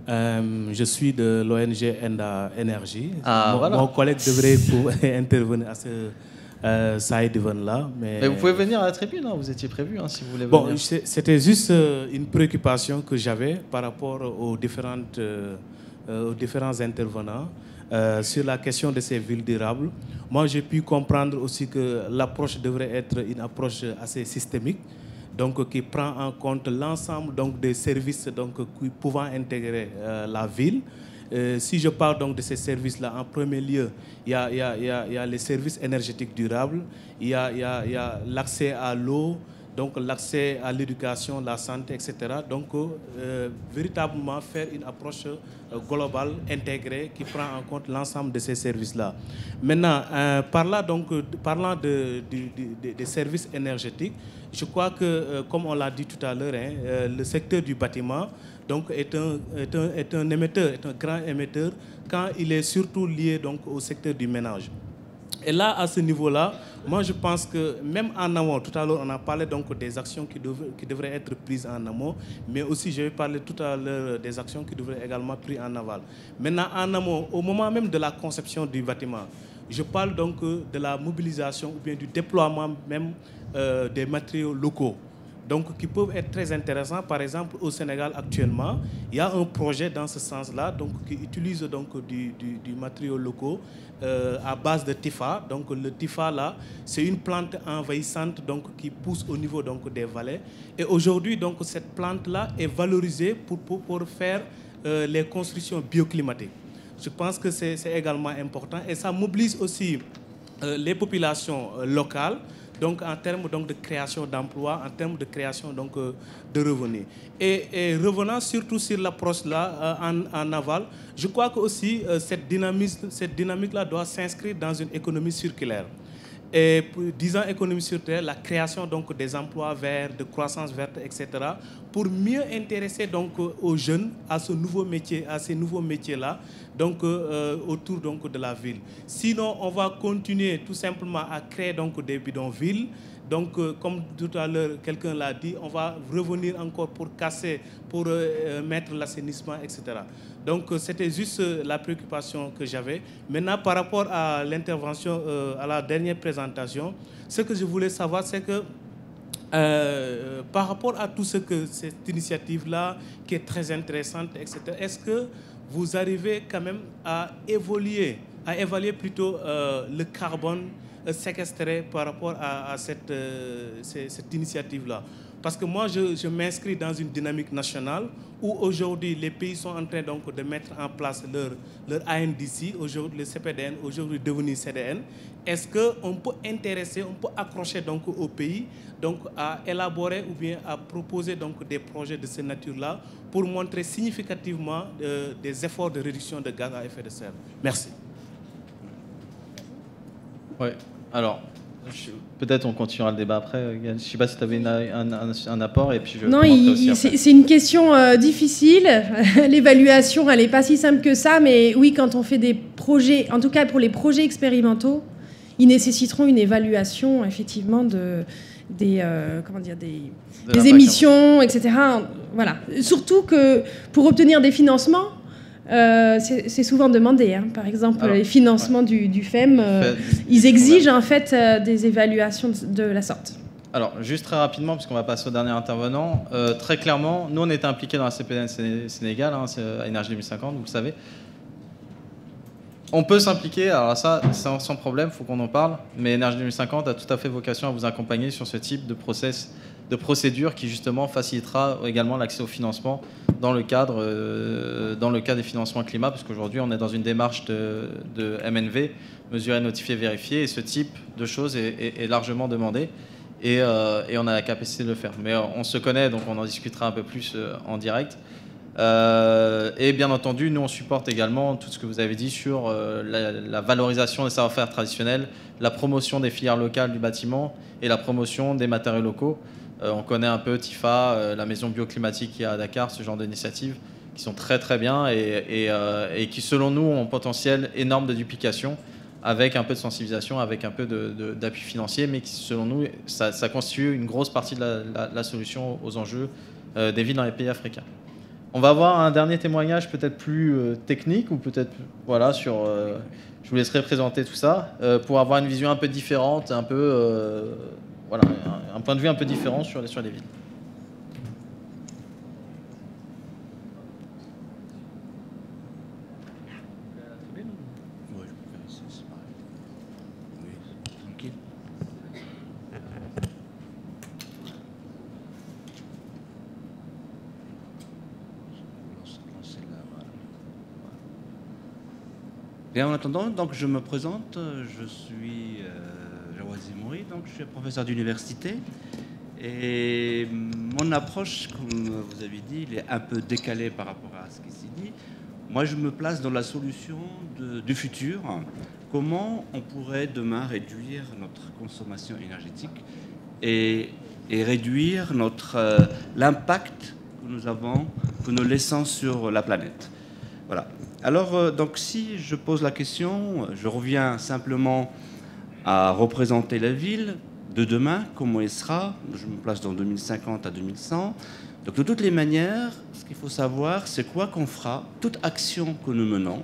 Euh, je suis de l'O N G Énergie. Ah, mon, voilà. mon collègue devrait intervenir à ce euh, side event-là. Mais... mais vous pouvez venir à la tribune, hein, vous étiez prévu, hein, si vous voulez venir. Bon, c'était juste euh, une préoccupation que j'avais par rapport aux, différentes, euh, aux différents intervenants euh, sur la question de ces villes durables. Moi, j'ai pu comprendre aussi que l'approche devrait être une approche assez systémique. Donc, qui prend en compte l'ensemble des services donc, pouvant intégrer euh, la ville. Euh, si je parle donc de ces services-là, en premier lieu, il y, y, y, y a les services énergétiques durables, il y a, y a, y a l'accès à l'eau, donc l'accès à l'éducation, la santé, et cetera. Donc, euh, véritablement faire une approche euh, globale, intégrée, qui prend en compte l'ensemble de ces services-là. Maintenant, euh, parlant, donc, parlant de, de, de, des services énergétiques, je crois que, euh, comme on l'a dit tout à l'heure, hein, euh, le secteur du bâtiment donc, est, un, est, un, est un émetteur, est un grand émetteur, quand il est surtout lié donc, au secteur du ménage. Et là, à ce niveau-là, moi, je pense que même en amont, tout à l'heure, on a parlé donc des actions qui, dev... qui devraient être prises en amont, mais aussi, je vais parler tout à l'heure des actions qui devraient également être prises en aval. Maintenant, en amont, au moment même de la conception du bâtiment, je parle donc de la mobilisation ou bien du déploiement même euh, des matériaux locaux. Donc, qui peuvent être très intéressants. Par exemple, au Sénégal, actuellement, il y a un projet dans ce sens-là, donc qui utilise donc du, du, du matériau local euh, à base de TIFA. Donc, le TIFA, là, c'est une plante envahissante donc, qui pousse au niveau donc, des vallées. Et aujourd'hui, donc, cette plante-là est valorisée pour, pour, pour faire euh, les constructions bioclimatiques. Je pense que c'est également important. Et ça mobilise aussi euh, les populations euh, locales, donc en termes donc, de création d'emplois, en termes de création donc, euh, de revenus. Et, et revenant surtout sur l'approche-là euh, en, en aval, je crois que aussi euh, cette dynamisme, cette dynamique-là doit s'inscrire dans une économie circulaire. Et disant économie circulaire, la création donc, des emplois verts, de croissance verte, et cetera, pour mieux intéresser donc, aux jeunes à, ce nouveau métier, à ces nouveaux métiers-là donc, euh, autour donc, de la ville. Sinon, on va continuer tout simplement à créer donc, des bidonvilles. Donc, euh, comme tout à l'heure, quelqu'un l'a dit, on va revenir encore pour casser, pour euh, mettre l'assainissement, et cetera. Donc, euh, c'était juste euh, la préoccupation que j'avais. Maintenant, par rapport à l'intervention, euh, à la dernière présentation, ce que je voulais savoir, c'est que euh, par rapport à tout ce que cette initiative-là, qui est très intéressante, et cetera, est-ce que vous arrivez quand même à évoluer, à évaluer plutôt euh, le carbone séquestré par rapport à, à cette, euh, cette, cette initiative-là. Parce que moi, je, je m'inscris dans une dynamique nationale où aujourd'hui, les pays sont en train donc, de mettre en place leur, leur A N D C, aujourd'hui le C P D N, aujourd'hui devenu C D N. Est-ce qu'on peut intéresser, on peut accrocher donc, au pays donc, à élaborer ou bien à proposer donc, des projets de cette nature-là pour montrer significativement euh, des efforts de réduction de gaz à effet de serre? Merci. Oui, alors, peut-être on continuera le débat après. Je ne sais pas si tu avais une, un, un, un apport. Et puis je non, c'est une question euh, difficile. L'évaluation, elle n'est pas si simple que ça. Mais oui, quand on fait des projets, en tout cas pour les projets expérimentaux, ils nécessiteront une évaluation, effectivement, de, des, euh, comment dire, des, de des émissions, et cetera. Voilà. Surtout que pour obtenir des financements, Euh, c'est souvent demandé. Hein. Par exemple, alors, les financements ouais. du, du F E M, euh, ils exigent en fait euh, des évaluations de, de la sorte. Alors, juste très rapidement, parce qu'on va passer au dernier intervenant. Euh, très clairement, nous, on était impliqués dans la C P D N Sénégal, hein, Énergie deux mille cinquante, vous le savez. On peut s'impliquer, alors ça, sans, sans problème, il faut qu'on en parle, mais Énergie deux mille cinquante a tout à fait vocation à vous accompagner sur ce type de process, de procédure qui, justement, facilitera également l'accès au financement dans le cadre, euh, dans le cadre des financements climat, parce qu'aujourd'hui, on est dans une démarche de, de M N V, mesurer, notifier, vérifier, et ce type de choses est, est, est largement demandé, et, euh, et on a la capacité de le faire. Mais euh, on se connaît, donc on en discutera un peu plus euh, en direct. Euh, et bien entendu, nous on supporte également tout ce que vous avez dit sur euh, la, la valorisation des savoir-faire traditionnels, la promotion des filières locales du bâtiment et la promotion des matériaux locaux. Euh, on connaît un peu TIFA, euh, la maison bioclimatique qu'il y a à Dakar, ce genre d'initiatives qui sont très très bien et, et, euh, et qui selon nous ont un potentiel énorme de duplication avec un peu de sensibilisation, avec un peu d'appui financier, mais qui selon nous ça, ça constitue une grosse partie de la, la, la solution aux enjeux euh, des villes dans les pays africains. On va avoir un dernier témoignage peut-être plus euh, technique ou peut-être, voilà, sur... Euh, je vous laisserai présenter tout ça euh, pour avoir une vision un peu différente, un peu... Euh, voilà, un, un point de vue un peu différent sur, sur les villes. Bien, en attendant, donc, je me présente, je suis euh, Jawad Zimouri, donc je suis professeur d'université et mon approche, comme vous avez dit, elle est un peu décalée par rapport à ce qui s'est dit. Moi, je me place dans la solution de, du futur. Comment on pourrait demain réduire notre consommation énergétique et, et réduire notre euh, l'impact que nous avons, que nous laissons sur la planète. Voilà. Alors, donc, si je pose la question, je reviens simplement à représenter la ville de demain, comment elle sera. Je me place dans deux mille cinquante à deux mille cent. Donc, de toutes les manières, ce qu'il faut savoir, c'est quoi qu'on fera. Toute action que nous menons,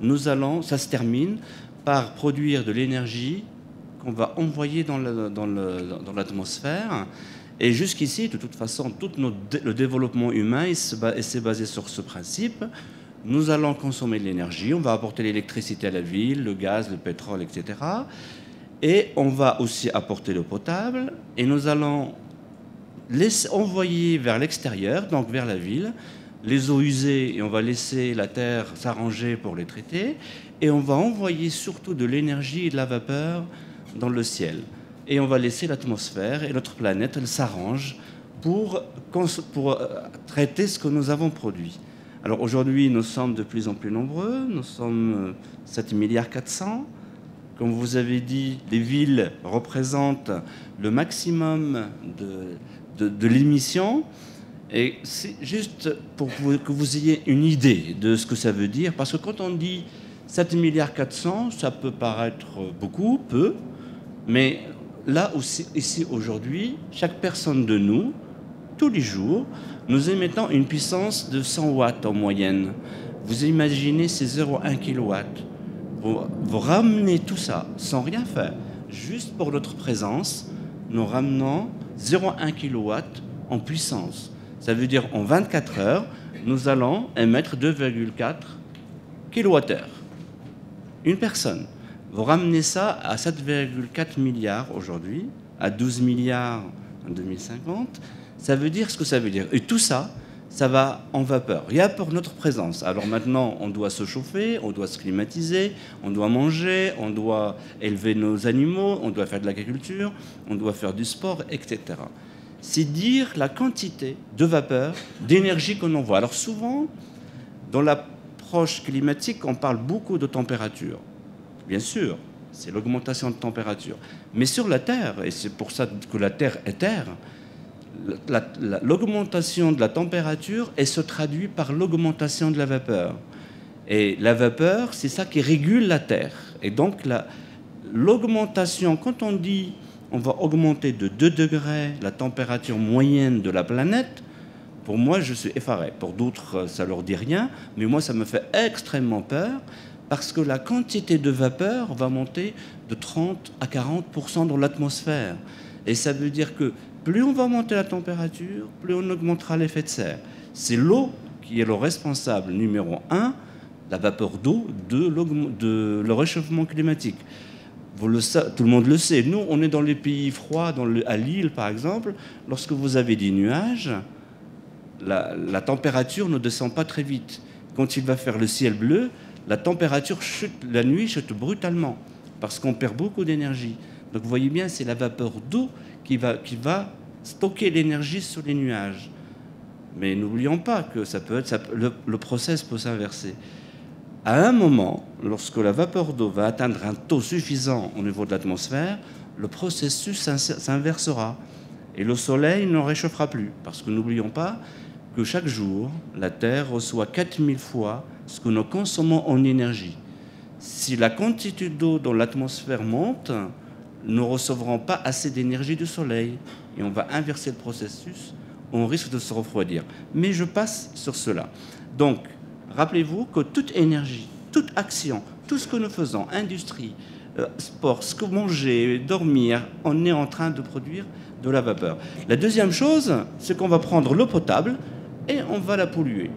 nous allons, ça se termine par produire de l'énergie qu'on va envoyer dans le, dans le, dans l'atmosphère. Et jusqu'ici, de toute façon, tout notre, le développement humain, il s'est basé sur ce principe. Nous allons consommer de l'énergie, on va apporter l'électricité à la ville, le gaz, le pétrole, et cetera. Et on va aussi apporter l'eau potable et nous allons laisser, envoyer vers l'extérieur, donc vers la ville, les eaux usées et on va laisser la terre s'arranger pour les traiter. Et on va envoyer surtout de l'énergie et de la vapeur dans le ciel. Et on va laisser l'atmosphère et notre planète, elle s'arrange pour, pour traiter ce que nous avons produit. Alors aujourd'hui, nous sommes de plus en plus nombreux, nous sommes sept milliards quatre cents. Comme vous avez dit, les villes représentent le maximum de, de, de l'émission. Et c'est juste pour que vous, que vous ayez une idée de ce que ça veut dire. Parce que quand on dit sept milliards quatre cents, ça peut paraître beaucoup, peu. Mais là aussi, ici aujourd'hui, chaque personne de nous, tous les jours, nous émettons une puissance de cent watts en moyenne. Vous imaginez ces zéro virgule un kilowatt. Vous, vous ramenez tout ça sans rien faire. Juste pour notre présence, nous ramenons zéro virgule un kilowatt en puissance. Ça veut dire en vingt-quatre heures, nous allons émettre deux virgule quatre kilowattheures. Une personne. Vous ramenez ça à sept virgule quatre milliards aujourd'hui, à douze milliards en deux mille cinquante. Ça veut dire ce que ça veut dire. Et tout ça, ça va en vapeur. Il y a pour notre présence. Alors maintenant, on doit se chauffer, on doit se climatiser, on doit manger, on doit élever nos animaux, on doit faire de l'agriculture, on doit faire du sport, et cetera. C'est dire la quantité de vapeur, d'énergie qu'on envoie. Alors souvent, dans l'approche climatique, on parle beaucoup de température. Bien sûr, c'est l'augmentation de température. Mais sur la Terre, et c'est pour ça que la Terre est Terre, l'augmentation de la température et se traduit par l'augmentation de la vapeur. Et la vapeur, c'est ça qui régule la Terre. Et donc, l'augmentation, la, quand on dit on va augmenter de deux degrés la température moyenne de la planète, pour moi, je suis effaré. Pour d'autres, ça leur dit rien, mais moi, ça me fait extrêmement peur parce que la quantité de vapeur va monter de trente à quarante pour cent dans l'atmosphère. Et ça veut dire que plus on va monter la température, plus on augmentera l'effet de serre. C'est l'eau qui est le responsable numéro un, la vapeur d'eau, de, de le réchauffement climatique. Vous le, tout le monde le sait. Nous, on est dans les pays froids, dans le, à Lille par exemple. Lorsque vous avez des nuages, la, la température ne descend pas très vite. Quand il va faire le ciel bleu, la température chute, la nuit chute brutalement parce qu'on perd beaucoup d'énergie. Donc vous voyez bien, c'est la vapeur d'eau qui va, qui va stocker l'énergie sur les nuages. Mais n'oublions pas que ça peut être, ça, le, le process peut s'inverser. À un moment, lorsque la vapeur d'eau va atteindre un taux suffisant au niveau de l'atmosphère, le processus s'inversera et le soleil ne réchauffera plus. Parce que n'oublions pas que chaque jour, la Terre reçoit quatre mille fois ce que nous consommons en énergie. Si la quantité d'eau dans l'atmosphère monte, nous ne recevrons pas assez d'énergie du soleil. Et on va inverser le processus. on risque de se refroidir. Mais je passe sur cela. Donc, rappelez-vous que toute énergie, toute action, tout ce que nous faisons, industrie, euh, sport, ce que manger, dormir, on est en train de produire de la vapeur. La deuxième chose, c'est qu'on va prendre l'eau potable et on va la polluer.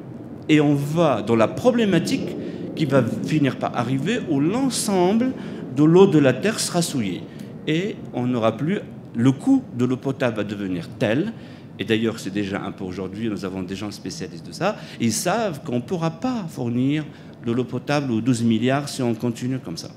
Et on va dans la problématique qui va finir par arriver où l'ensemble de l'eau de la terre sera souillée. Et on n'aura plus... Le coût de l'eau potable va devenir tel, et d'ailleurs c'est déjà un peu aujourd'hui, nous avons des gens spécialistes de ça, ils savent qu'on ne pourra pas fournir de l'eau potable aux douze milliards si on continue comme ça.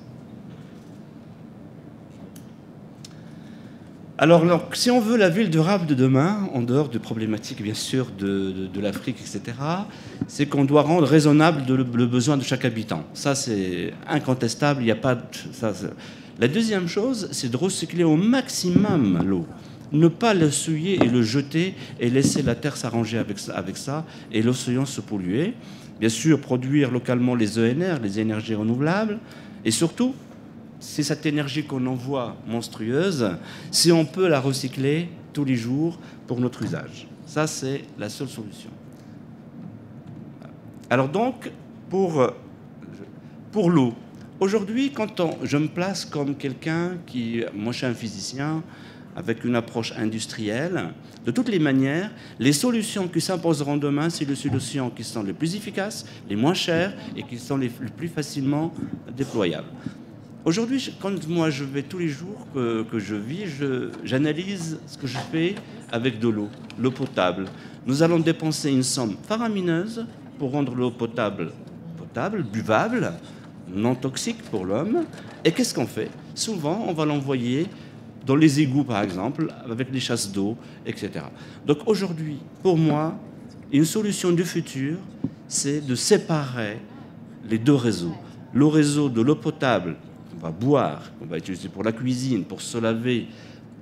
Alors, alors si on veut la ville durable de demain, en dehors de problématiques bien sûr de, de, de l'Afrique, et cetera, c'est qu'on doit rendre raisonnable de le, le besoin de chaque habitant. Ça c'est incontestable, il n'y a pas de... Ça, la deuxième chose, c'est de recycler au maximum l'eau. Ne pas le souiller et le jeter et laisser la terre s'arranger avec ça, avec ça et l'océan se polluer. Bien sûr, produire localement les E N R, les énergies renouvelables. Et surtout, c'est cette énergie qu'on envoie monstrueuse, si on peut la recycler tous les jours pour notre usage. Ça, c'est la seule solution. Alors donc, pour, pour l'eau, aujourd'hui, quand on, je me place comme quelqu'un qui... Moi, je suis un physicien avec une approche industrielle. De toutes les manières, les solutions qui s'imposeront demain, c'est les solutions qui sont les plus efficaces, les moins chères et qui sont les plus facilement déployables. Aujourd'hui, quand moi, je vais tous les jours que, que je vis, j'analyse ce que je fais avec de l'eau, l'eau potable. Nous allons dépenser une somme faramineuse pour rendre l'eau potable, potable, buvable, non toxique pour l'homme. Et qu'est-ce qu'on fait? Souvent, on va l'envoyer dans les égouts, par exemple, avec les chasses d'eau, et cetera. Donc aujourd'hui, pour moi, une solution du futur, c'est de séparer les deux réseaux. Le réseau de l'eau potable, qu'on va boire, qu'on va utiliser pour la cuisine, pour se laver,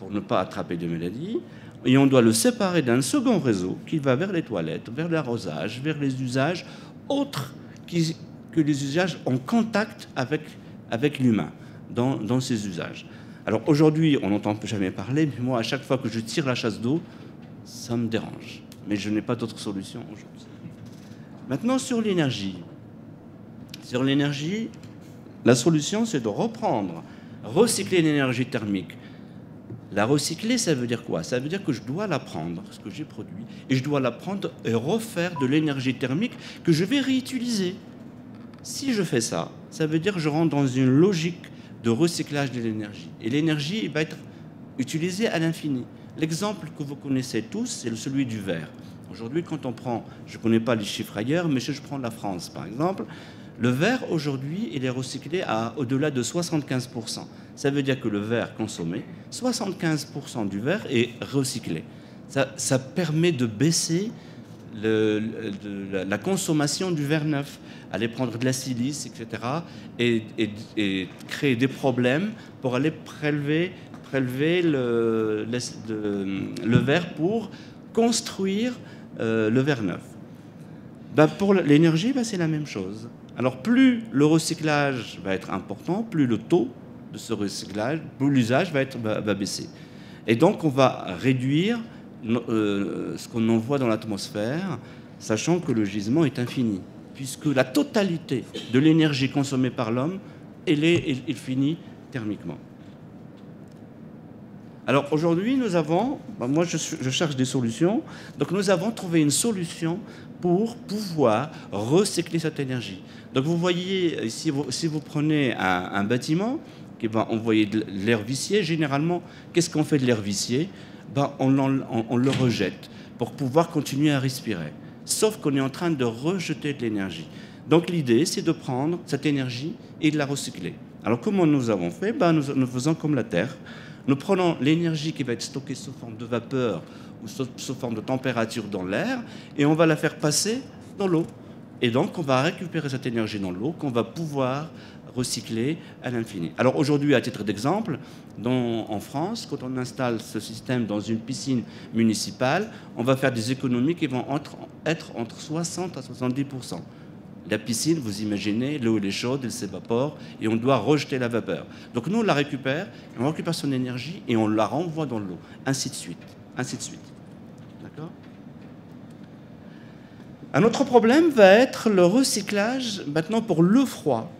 pour ne pas attraper de maladies. Et on doit le séparer d'un second réseau qui va vers les toilettes, vers l'arrosage, vers les usages autres qui... que les usages en contact avec, avec l'humain, dans, dans ces usages. Alors aujourd'hui, on n'entend jamais parler, mais moi, à chaque fois que je tire la chasse d'eau, ça me dérange. Mais je n'ai pas d'autre solution aujourd'hui. Maintenant, sur l'énergie. Sur l'énergie, la solution, c'est de reprendre, recycler l'énergie thermique. La recycler, ça veut dire quoi? Ça veut dire que je dois la prendre, ce que j'ai produit, et je dois la prendre et refaire de l'énergie thermique que je vais réutiliser. Si je fais ça, ça veut dire que je rentre dans une logique de recyclage de l'énergie. Et l'énergie va être utilisée à l'infini. L'exemple que vous connaissez tous, c'est celui du verre. Aujourd'hui, quand on prend, je ne connais pas les chiffres ailleurs, mais si je prends la France, par exemple, le verre, aujourd'hui, il est recyclé à au-delà de soixante-quinze pour cent. Ça veut dire que le verre consommé, soixante-quinze pour cent du verre est recyclé. Ça, ça permet de baisser... Le, le, la consommation du verre neuf, aller prendre de la silice, et cetera, et, et, et créer des problèmes pour aller prélever, prélever le, le, le, le verre pour construire euh, le verre neuf. Ben pour l'énergie, ben c'est la même chose. Alors plus le recyclage va être important, plus le taux de ce recyclage, plus l'usage va, va, va baisser. Et donc on va réduire Euh, ce qu'on envoie dans l'atmosphère, sachant que le gisement est infini, puisque la totalité de l'énergie consommée par l'homme, elle est, elle finit thermiquement. Alors aujourd'hui, nous avons, ben moi je, je cherche des solutions, donc nous avons trouvé une solution pour pouvoir recycler cette énergie. Donc vous voyez, si vous, si vous prenez un, un bâtiment qui va envoyer de l'air vicié, généralement, qu'est-ce qu'on fait de l'air vicié? Ben, on, on, on le rejette pour pouvoir continuer à respirer. Sauf qu'on est en train de rejeter de l'énergie. Donc l'idée, c'est de prendre cette énergie et de la recycler. Alors comment nous avons fait? Ben, nous, nous faisons comme la Terre. Nous prenons l'énergie qui va être stockée sous forme de vapeur ou sous, sous forme de température dans l'air et on va la faire passer dans l'eau. Et donc on va récupérer cette énergie dans l'eau qu'on va pouvoir recycler à l'infini. Alors aujourd'hui, à titre d'exemple, en France, quand on installe ce système dans une piscine municipale, on va faire des économies qui vont entre, être entre soixante à soixante-dix pour cent. La piscine, vous imaginez, l'eau elle est chaude, elle s'évapore, et on doit rejeter la vapeur. Donc nous, on la récupère, on récupère son énergie, et on la renvoie dans l'eau, ainsi de suite. Ainsi de suite. D'accord ? Un autre problème va être le recyclage maintenant pour le froid,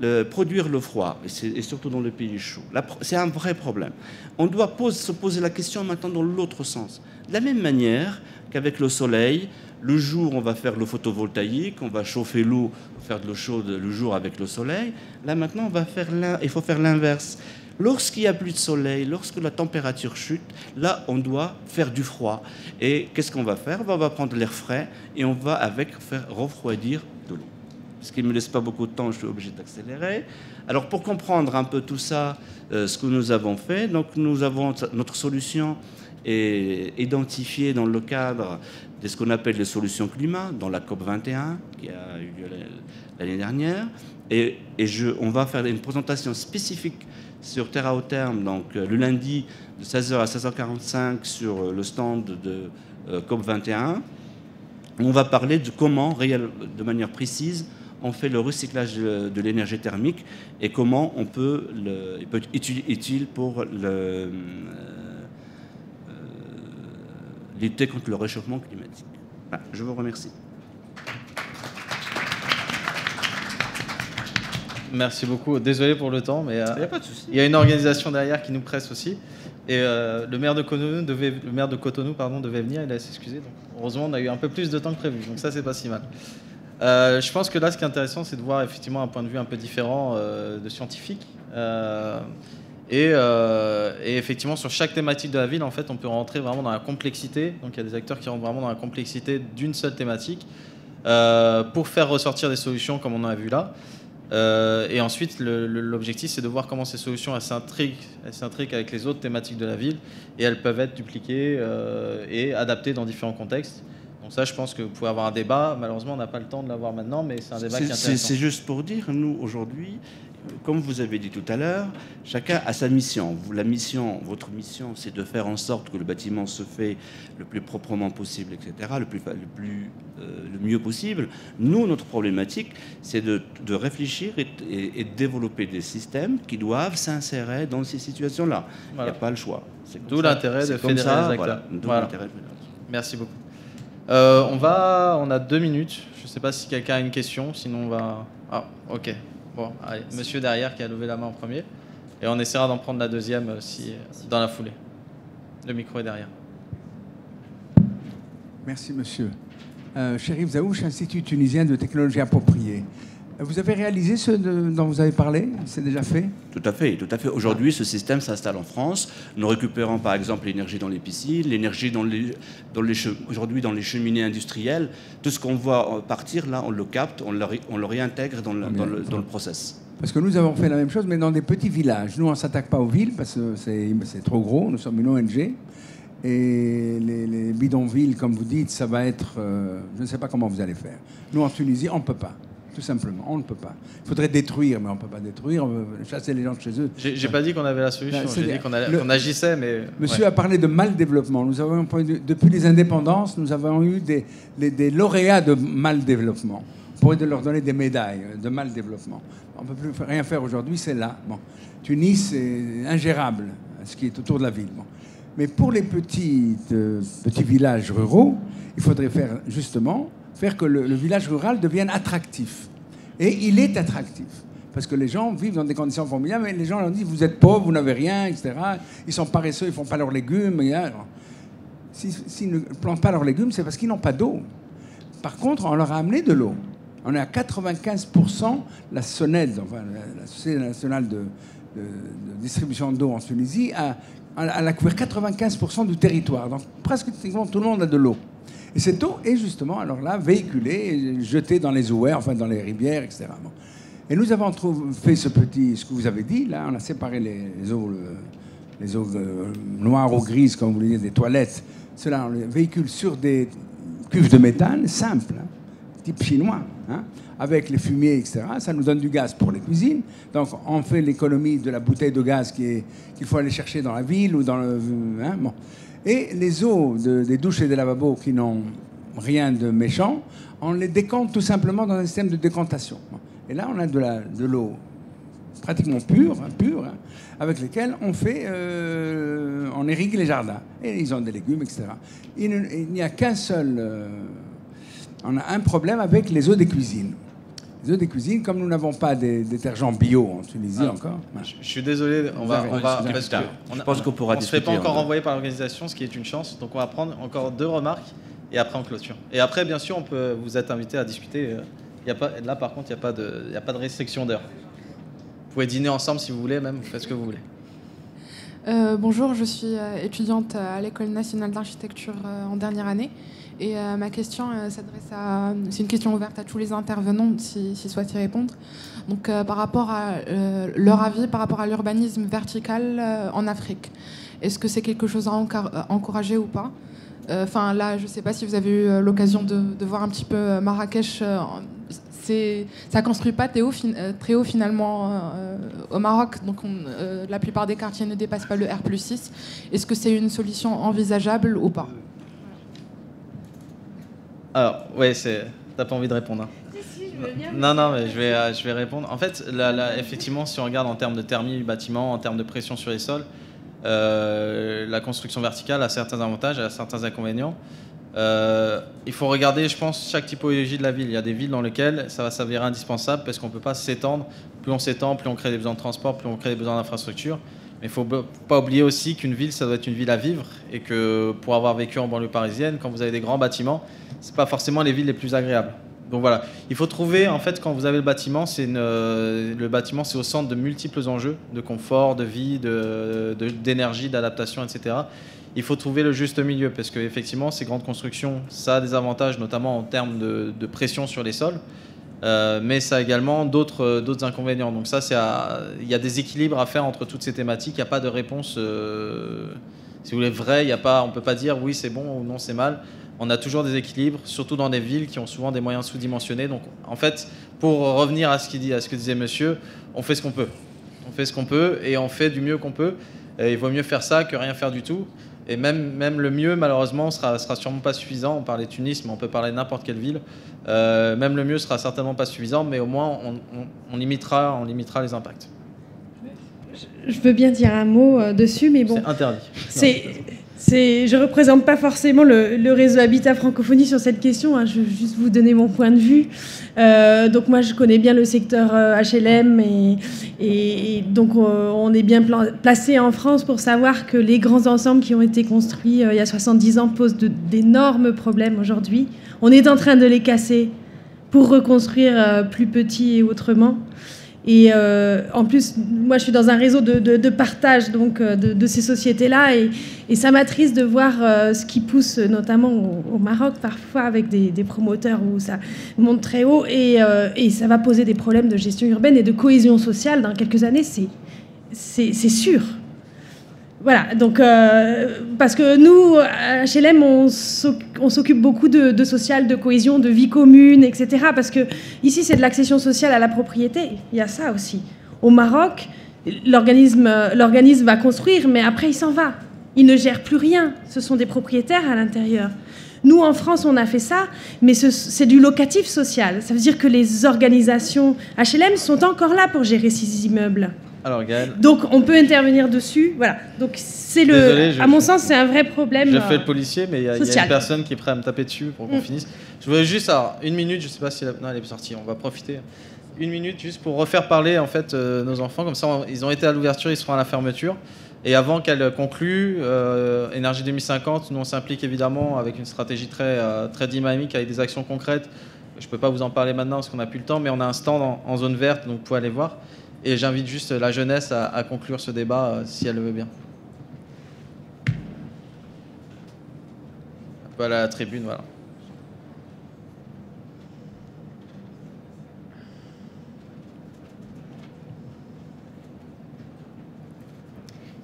le, produire le froid, et, et surtout dans le pays chaud. C'est un vrai problème. On doit pose, se poser la question maintenant dans l'autre sens. De la même manière qu'avec le soleil, le jour on va faire le photovoltaïque, on va chauffer l'eau, faire de l'eau chaude le jour avec le soleil, là maintenant on va faire il faut faire l'inverse. Lorsqu'il n'y a plus de soleil, lorsque la température chute, là, on doit faire du froid. Et qu'est-ce qu'on va faire? On va prendre l'air frais et on va avec faire refroidir de l'eau. Parce qu'il ne me laisse pas beaucoup de temps, je suis obligé d'accélérer. Alors, pour comprendre un peu tout ça, euh, ce que nous avons fait, donc nous avons notre solution est identifiée dans le cadre de ce qu'on appelle les solutions climat, dans la COP vingt et un, qui a eu lieu l'année dernière. Et, et je, on va faire une présentation spécifique sur Terre à haut terme, donc le lundi de seize heures à seize heures quarante-cinq sur le stand de euh, COP vingt et un. On va parler de comment, de manière précise, on fait le recyclage de, de l'énergie thermique et comment on peut, le, il peut être utile pour le, euh, euh, lutter contre le réchauffement climatique. Voilà, je vous remercie. Merci beaucoup. Désolé pour le temps, mais il n'y a pas de souci. Il y a une organisation derrière qui nous presse aussi. Et euh, le maire de Cotonou devait, le maire de Cotonou, pardon, devait venir, il a s'excusé. Heureusement, on a eu un peu plus de temps que prévu. Donc ça, c'est pas si mal. Euh, je pense que là, ce qui est intéressant, c'est de voir effectivement un point de vue un peu différent euh, de scientifique. Euh, et, euh, et effectivement, sur chaque thématique de la ville, en fait, on peut rentrer vraiment dans la complexité. Donc il y a des acteurs qui rentrent vraiment dans la complexité d'une seule thématique euh, pour faire ressortir des solutions comme on en a vu là. Euh, et ensuite, l'objectif, c'est de voir comment ces solutions elles s'intriguent, elles s'intriguent avec les autres thématiques de la ville et elles peuvent être dupliquées euh, et adaptées dans différents contextes. Donc ça, je pense que vous pouvez avoir un débat. Malheureusement, on n'a pas le temps de l'avoir maintenant, mais c'est un débat qui est intéressant. C'est juste pour dire, nous, aujourd'hui, comme vous avez dit tout à l'heure, chacun a sa mission. Vous, la mission, votre mission, c'est de faire en sorte que le bâtiment se fait le plus proprement possible, et cetera, le, plus, le, plus, euh, le mieux possible. Nous, notre problématique, c'est de, de réfléchir et, et, et de développer des systèmes qui doivent s'insérer dans ces situations-là. Voilà. Il n'y a pas le choix. D'où l'intérêt de fédérer ça, les acteurs. Voilà. Voilà. De merci beaucoup. Euh, on va, on a deux minutes. Je ne sais pas si quelqu'un a une question, sinon on va... Ah, ok. Bon, allez, monsieur derrière qui a levé la main en premier. Et on essaiera d'en prendre la deuxième euh, si, euh, dans la foulée. Le micro est derrière. Merci, monsieur. Euh, Chérif Zaouch, Institut tunisien de technologie appropriée. Vous avez réalisé ce de, dont vous avez parlé? C'est déjà fait? Tout à fait, tout à fait. Aujourd'hui, ce système s'installe en France. Nous récupérons, par exemple, l'énergie dans les piscines, l'énergie dans les, dans les aujourd'hui dans les cheminées industrielles. Tout ce qu'on voit partir, là, on le capte, on le, on le réintègre dans le, dans, le, dans le process. Parce que nous avons fait la même chose, mais dans des petits villages. Nous, on ne s'attaque pas aux villes parce que c'est trop gros. Nous sommes une O N G. Et les, les bidonvilles, comme vous dites, ça va être... Euh, je ne sais pas comment vous allez faire. Nous, en Tunisie, on ne peut pas. Tout simplement, on ne peut pas. Il faudrait détruire, mais on ne peut pas détruire, chasser les gens de chez eux. J'ai ouais. pas dit qu'on avait la solution, j'ai dit qu'on qu agissait, mais... Monsieur ouais. a parlé de mal développement. Nous avons, depuis les indépendances, nous avons eu des, les, des lauréats de mal développement. On pourrait leur donner des médailles de mal développement. On ne peut plus rien faire aujourd'hui, c'est là. Bon. Tunis, c'est ingérable, ce qui est autour de la ville. Bon. Mais pour les petits, euh, petits villages ruraux, il faudrait faire justement... faire que le, le village rural devienne attractif. Et il est attractif. Parce que les gens vivent dans des conditions formidables, mais les gens leur disent, vous êtes pauvres, vous n'avez rien, et cetera. Ils sont paresseux, ils ne font pas leurs légumes. Et alors, s'ils, s'ils ne plantent pas leurs légumes, c'est parce qu'ils n'ont pas d'eau. Par contre, on leur a amené de l'eau. On est à quatre-vingt-quinze pour cent, la SONED, enfin, la Société nationale de, de, de distribution d'eau en Tunisie, a, a, a couvert quatre-vingt-quinze pour cent du territoire. Donc presque tout le monde a de l'eau. Et cette eau est justement, alors là, véhiculée, jetée dans les ouers, enfin dans les rivières, et cetera. Bon. Et nous avons trouvé, fait ce petit, ce que vous avez dit, là, on a séparé les, les eaux, les eaux euh, noires ou grises, comme vous le dites, des toilettes. Cela, on les véhicule sur des cuves de méthane, simples, hein, type chinois, hein, avec les fumiers, et cetera. Ça nous donne du gaz pour les cuisines. Donc, on fait l'économie de la bouteille de gaz qu'il qu'il faut aller chercher dans la ville ou dans le... Hein, bon. Et les eaux de, des douches et des lavabos qui n'ont rien de méchant, on les décompte tout simplement dans un système de décantation. Et là, on a de l'eau pratiquement pure, hein, pure hein, avec lesquelles on fait, euh, on irrigue les jardins. Et ils ont des légumes, et cetera. Il n'y a qu'un seul euh, on a un problème avec les eaux des cuisines. Les eaux des cuisines, comme nous n'avons pas des détergents bio en Tunisie ah, encore... Je, je suis désolé, on va... On va parce que on a, je pense qu'on pourra on discuter. On ne se fait pas encore renvoyer par l'organisation, ce qui est une chance. Donc on va prendre encore deux remarques et après on clôture. Et après, bien sûr, on peut, vous êtes invité à discuter. Il y a pas, là, par contre, il n'y a pas de, il y a pas de restriction d'heure. Vous pouvez dîner ensemble si vous voulez, même, vous faites ce que vous voulez. Euh, bonjour, je suis euh, étudiante à l'École nationale d'architecture euh, en dernière année. Et euh, ma question euh, s'adresse à... C'est une question ouverte à tous les intervenants, s'ils si souhaitent y répondre. Donc, euh, par rapport à euh, leur avis, par rapport à l'urbanisme vertical euh, en Afrique. Est-ce que c'est quelque chose à, à encourager ou pas? Enfin, euh, là, je ne sais pas si vous avez eu l'occasion de, de voir un petit peu Marrakech. Euh, ça ne construit pas très haut, très haut finalement euh, au Maroc. Donc, on, euh, la plupart des quartiers ne dépassent pas le R plus six. Est-ce que c'est une solution envisageable ou pas? Alors, oui, c'est... T'as pas envie de répondre, hein. Si, si, je veux bien. Non, non, mais je vais, euh, je vais répondre. En fait, là, là, effectivement, si on regarde en termes de thermie du bâtiment, en termes de pression sur les sols, euh, la construction verticale a certains avantages, a certains inconvénients. Euh, il faut regarder, je pense, chaque typologie de la ville. Il y a des villes dans lesquelles ça va s'avérer indispensable parce qu'on ne peut pas s'étendre. Plus on s'étend, plus on crée des besoins de transport, plus on crée des besoins d'infrastructure. Mais il ne faut pas oublier aussi qu'une ville, ça doit être une ville à vivre et que pour avoir vécu en banlieue parisienne, quand vous avez des grands bâtiments, ce n'est pas forcément les villes les plus agréables. Donc voilà, il faut trouver, en fait, quand vous avez le bâtiment, c'est une, le bâtiment, c'est au centre de multiples enjeux, de confort, de vie, de, de, d'énergie, d'adaptation, et cetera. Il faut trouver le juste milieu parce qu'effectivement, ces grandes constructions, ça a des avantages, notamment en termes de, de pression sur les sols. Euh, mais ça a également d'autres euh, d'autres inconvénients. Donc ça, c'est à... il y a des équilibres à faire entre toutes ces thématiques. Il n'y a pas de réponse, euh, si vous voulez, vraie. Il y a pas, on ne peut pas dire oui, c'est bon ou non, c'est mal. On a toujours des équilibres, surtout dans des villes qui ont souvent des moyens sous-dimensionnés. Donc en fait, pour revenir à ce qu'il dit, à ce que disait monsieur, on fait ce qu'on peut. On fait ce qu'on peut et on fait du mieux qu'on peut. Et il vaut mieux faire ça que rien faire du tout. Et même, même le mieux, malheureusement, ne sera, sera sûrement pas suffisant. On parlait de Tunis, mais on peut parler de n'importe quelle ville. Euh, même le mieux ne sera certainement pas suffisant, mais au moins, on, on, on, limitera, on limitera les impacts. Je veux bien dire un mot euh, dessus, mais bon... C'est interdit. C'est, c'est, je ne représente pas forcément le, le réseau Habitat Francophonie sur cette question. Hein, je vais juste vous donner mon point de vue. Euh, donc moi, je connais bien le secteur euh, H L M et... Et donc, on est bien placé en France pour savoir que les grands ensembles qui ont été construits il y a soixante-dix ans posent d'énormes problèmes aujourd'hui. On est en train de les casser pour reconstruire plus petit et autrement. Et euh, en plus, moi, je suis dans un réseau de, de, de partage donc, de, de ces sociétés-là. Et, et ça m'attriste de voir euh, ce qui pousse, notamment au, au Maroc, parfois avec des, des promoteurs où ça monte très haut. Et, euh, et ça va poser des problèmes de gestion urbaine et de cohésion sociale dans quelques années, c'est, c'est, c'est sûr. Voilà, donc, euh, parce que nous, à H L M, on s'occupe beaucoup de, de social, de cohésion, de vie commune, et cetera. Parce que ici, c'est de l'accession sociale à la propriété. Il y a ça aussi. Au Maroc, l'organisme, l'organisme va construire, mais après, il s'en va. Il ne gère plus rien. Ce sont des propriétaires à l'intérieur. Nous, en France, on a fait ça, mais ce, c'est du locatif social. Ça veut dire que les organisations H L M sont encore là pour gérer ces immeubles. Alors, Gaëlle. Donc, on peut intervenir dessus. Voilà. Donc, c'est le. Désolé, je... À mon sens, c'est un vrai problème. Je fais le policier, mais il y, y a une personne qui est prête à me taper dessus pour qu'on mmh. finisse. Je voulais juste, alors, une minute, je ne sais pas si la... non, elle est sortie, on va profiter. Une minute juste pour refaire parler, en fait, euh, nos enfants. Comme ça, on... ils ont été à l'ouverture, ils seront à la fermeture. Et avant qu'elle conclue, euh, Énergie deux mille cinquante, nous, on s'implique évidemment avec une stratégie très, euh, très dynamique, avec des actions concrètes. Je ne peux pas vous en parler maintenant parce qu'on n'a plus le temps, mais on a un stand en, en zone verte, donc vous pouvez aller voir. Et j'invite juste la jeunesse à, à conclure ce débat, euh, si elle le veut bien. Un peu à la tribune, voilà.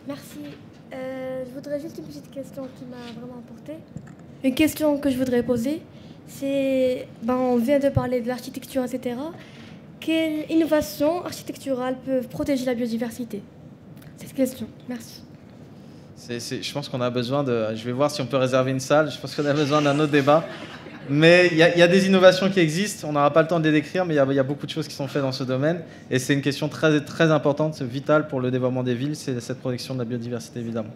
Merci. Euh, je voudrais juste une petite question qui m'a vraiment emportée. Une question que je voudrais poser, c'est... Ben, on vient de parler de l'architecture, et cetera. Quelles innovations architecturales peuvent protéger la biodiversité? Cette question, merci. C'est, c'est, je pense qu'on a besoin de... Je vais voir si on peut réserver une salle. Je pense qu'on a besoin d'un autre débat. Mais il y, y a des innovations qui existent. On n'aura pas le temps de les décrire, mais il y, y a beaucoup de choses qui sont faites dans ce domaine. Et c'est une question très, très importante, vitale pour le développement des villes. C'est cette protection de la biodiversité, évidemment.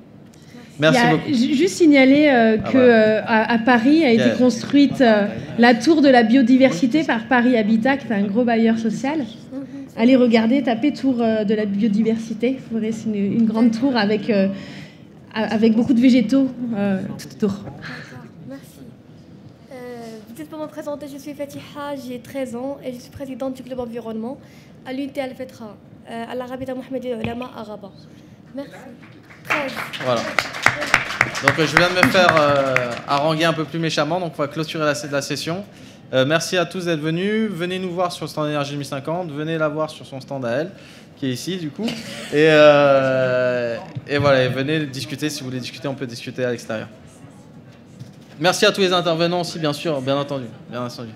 Merci, Merci il y a beaucoup. Juste signaler euh, que ah, voilà. euh, à, à Paris a été yeah. construite euh, la tour de la biodiversité par Paris Habitat, qui est un gros bailleur social. Allez regarder, tapez tour euh, de la biodiversité. Vous verrez, c'est une, une grande tour avec, euh, avec beaucoup de végétaux euh, tout autour. Peut-être pour me présenter, je suis Fatiha, j'ai treize ans et je suis présidente du club environnement à l'unité Afetra, à la Rabita Mohammadia des Oulémas à Rabat. Merci. treize. Voilà. Donc je viens de me faire euh, haranguer un peu plus méchamment, donc on va clôturer la, la session. Euh, merci à tous d'être venus. Venez nous voir sur le stand Énergie deux mille cinquante, venez la voir sur son stand à elle, qui est ici du coup. Et, euh, et voilà, et venez discuter. Si vous voulez discuter, on peut discuter à l'extérieur. Merci à tous les intervenants aussi, bien sûr, bien entendu. Bien entendu.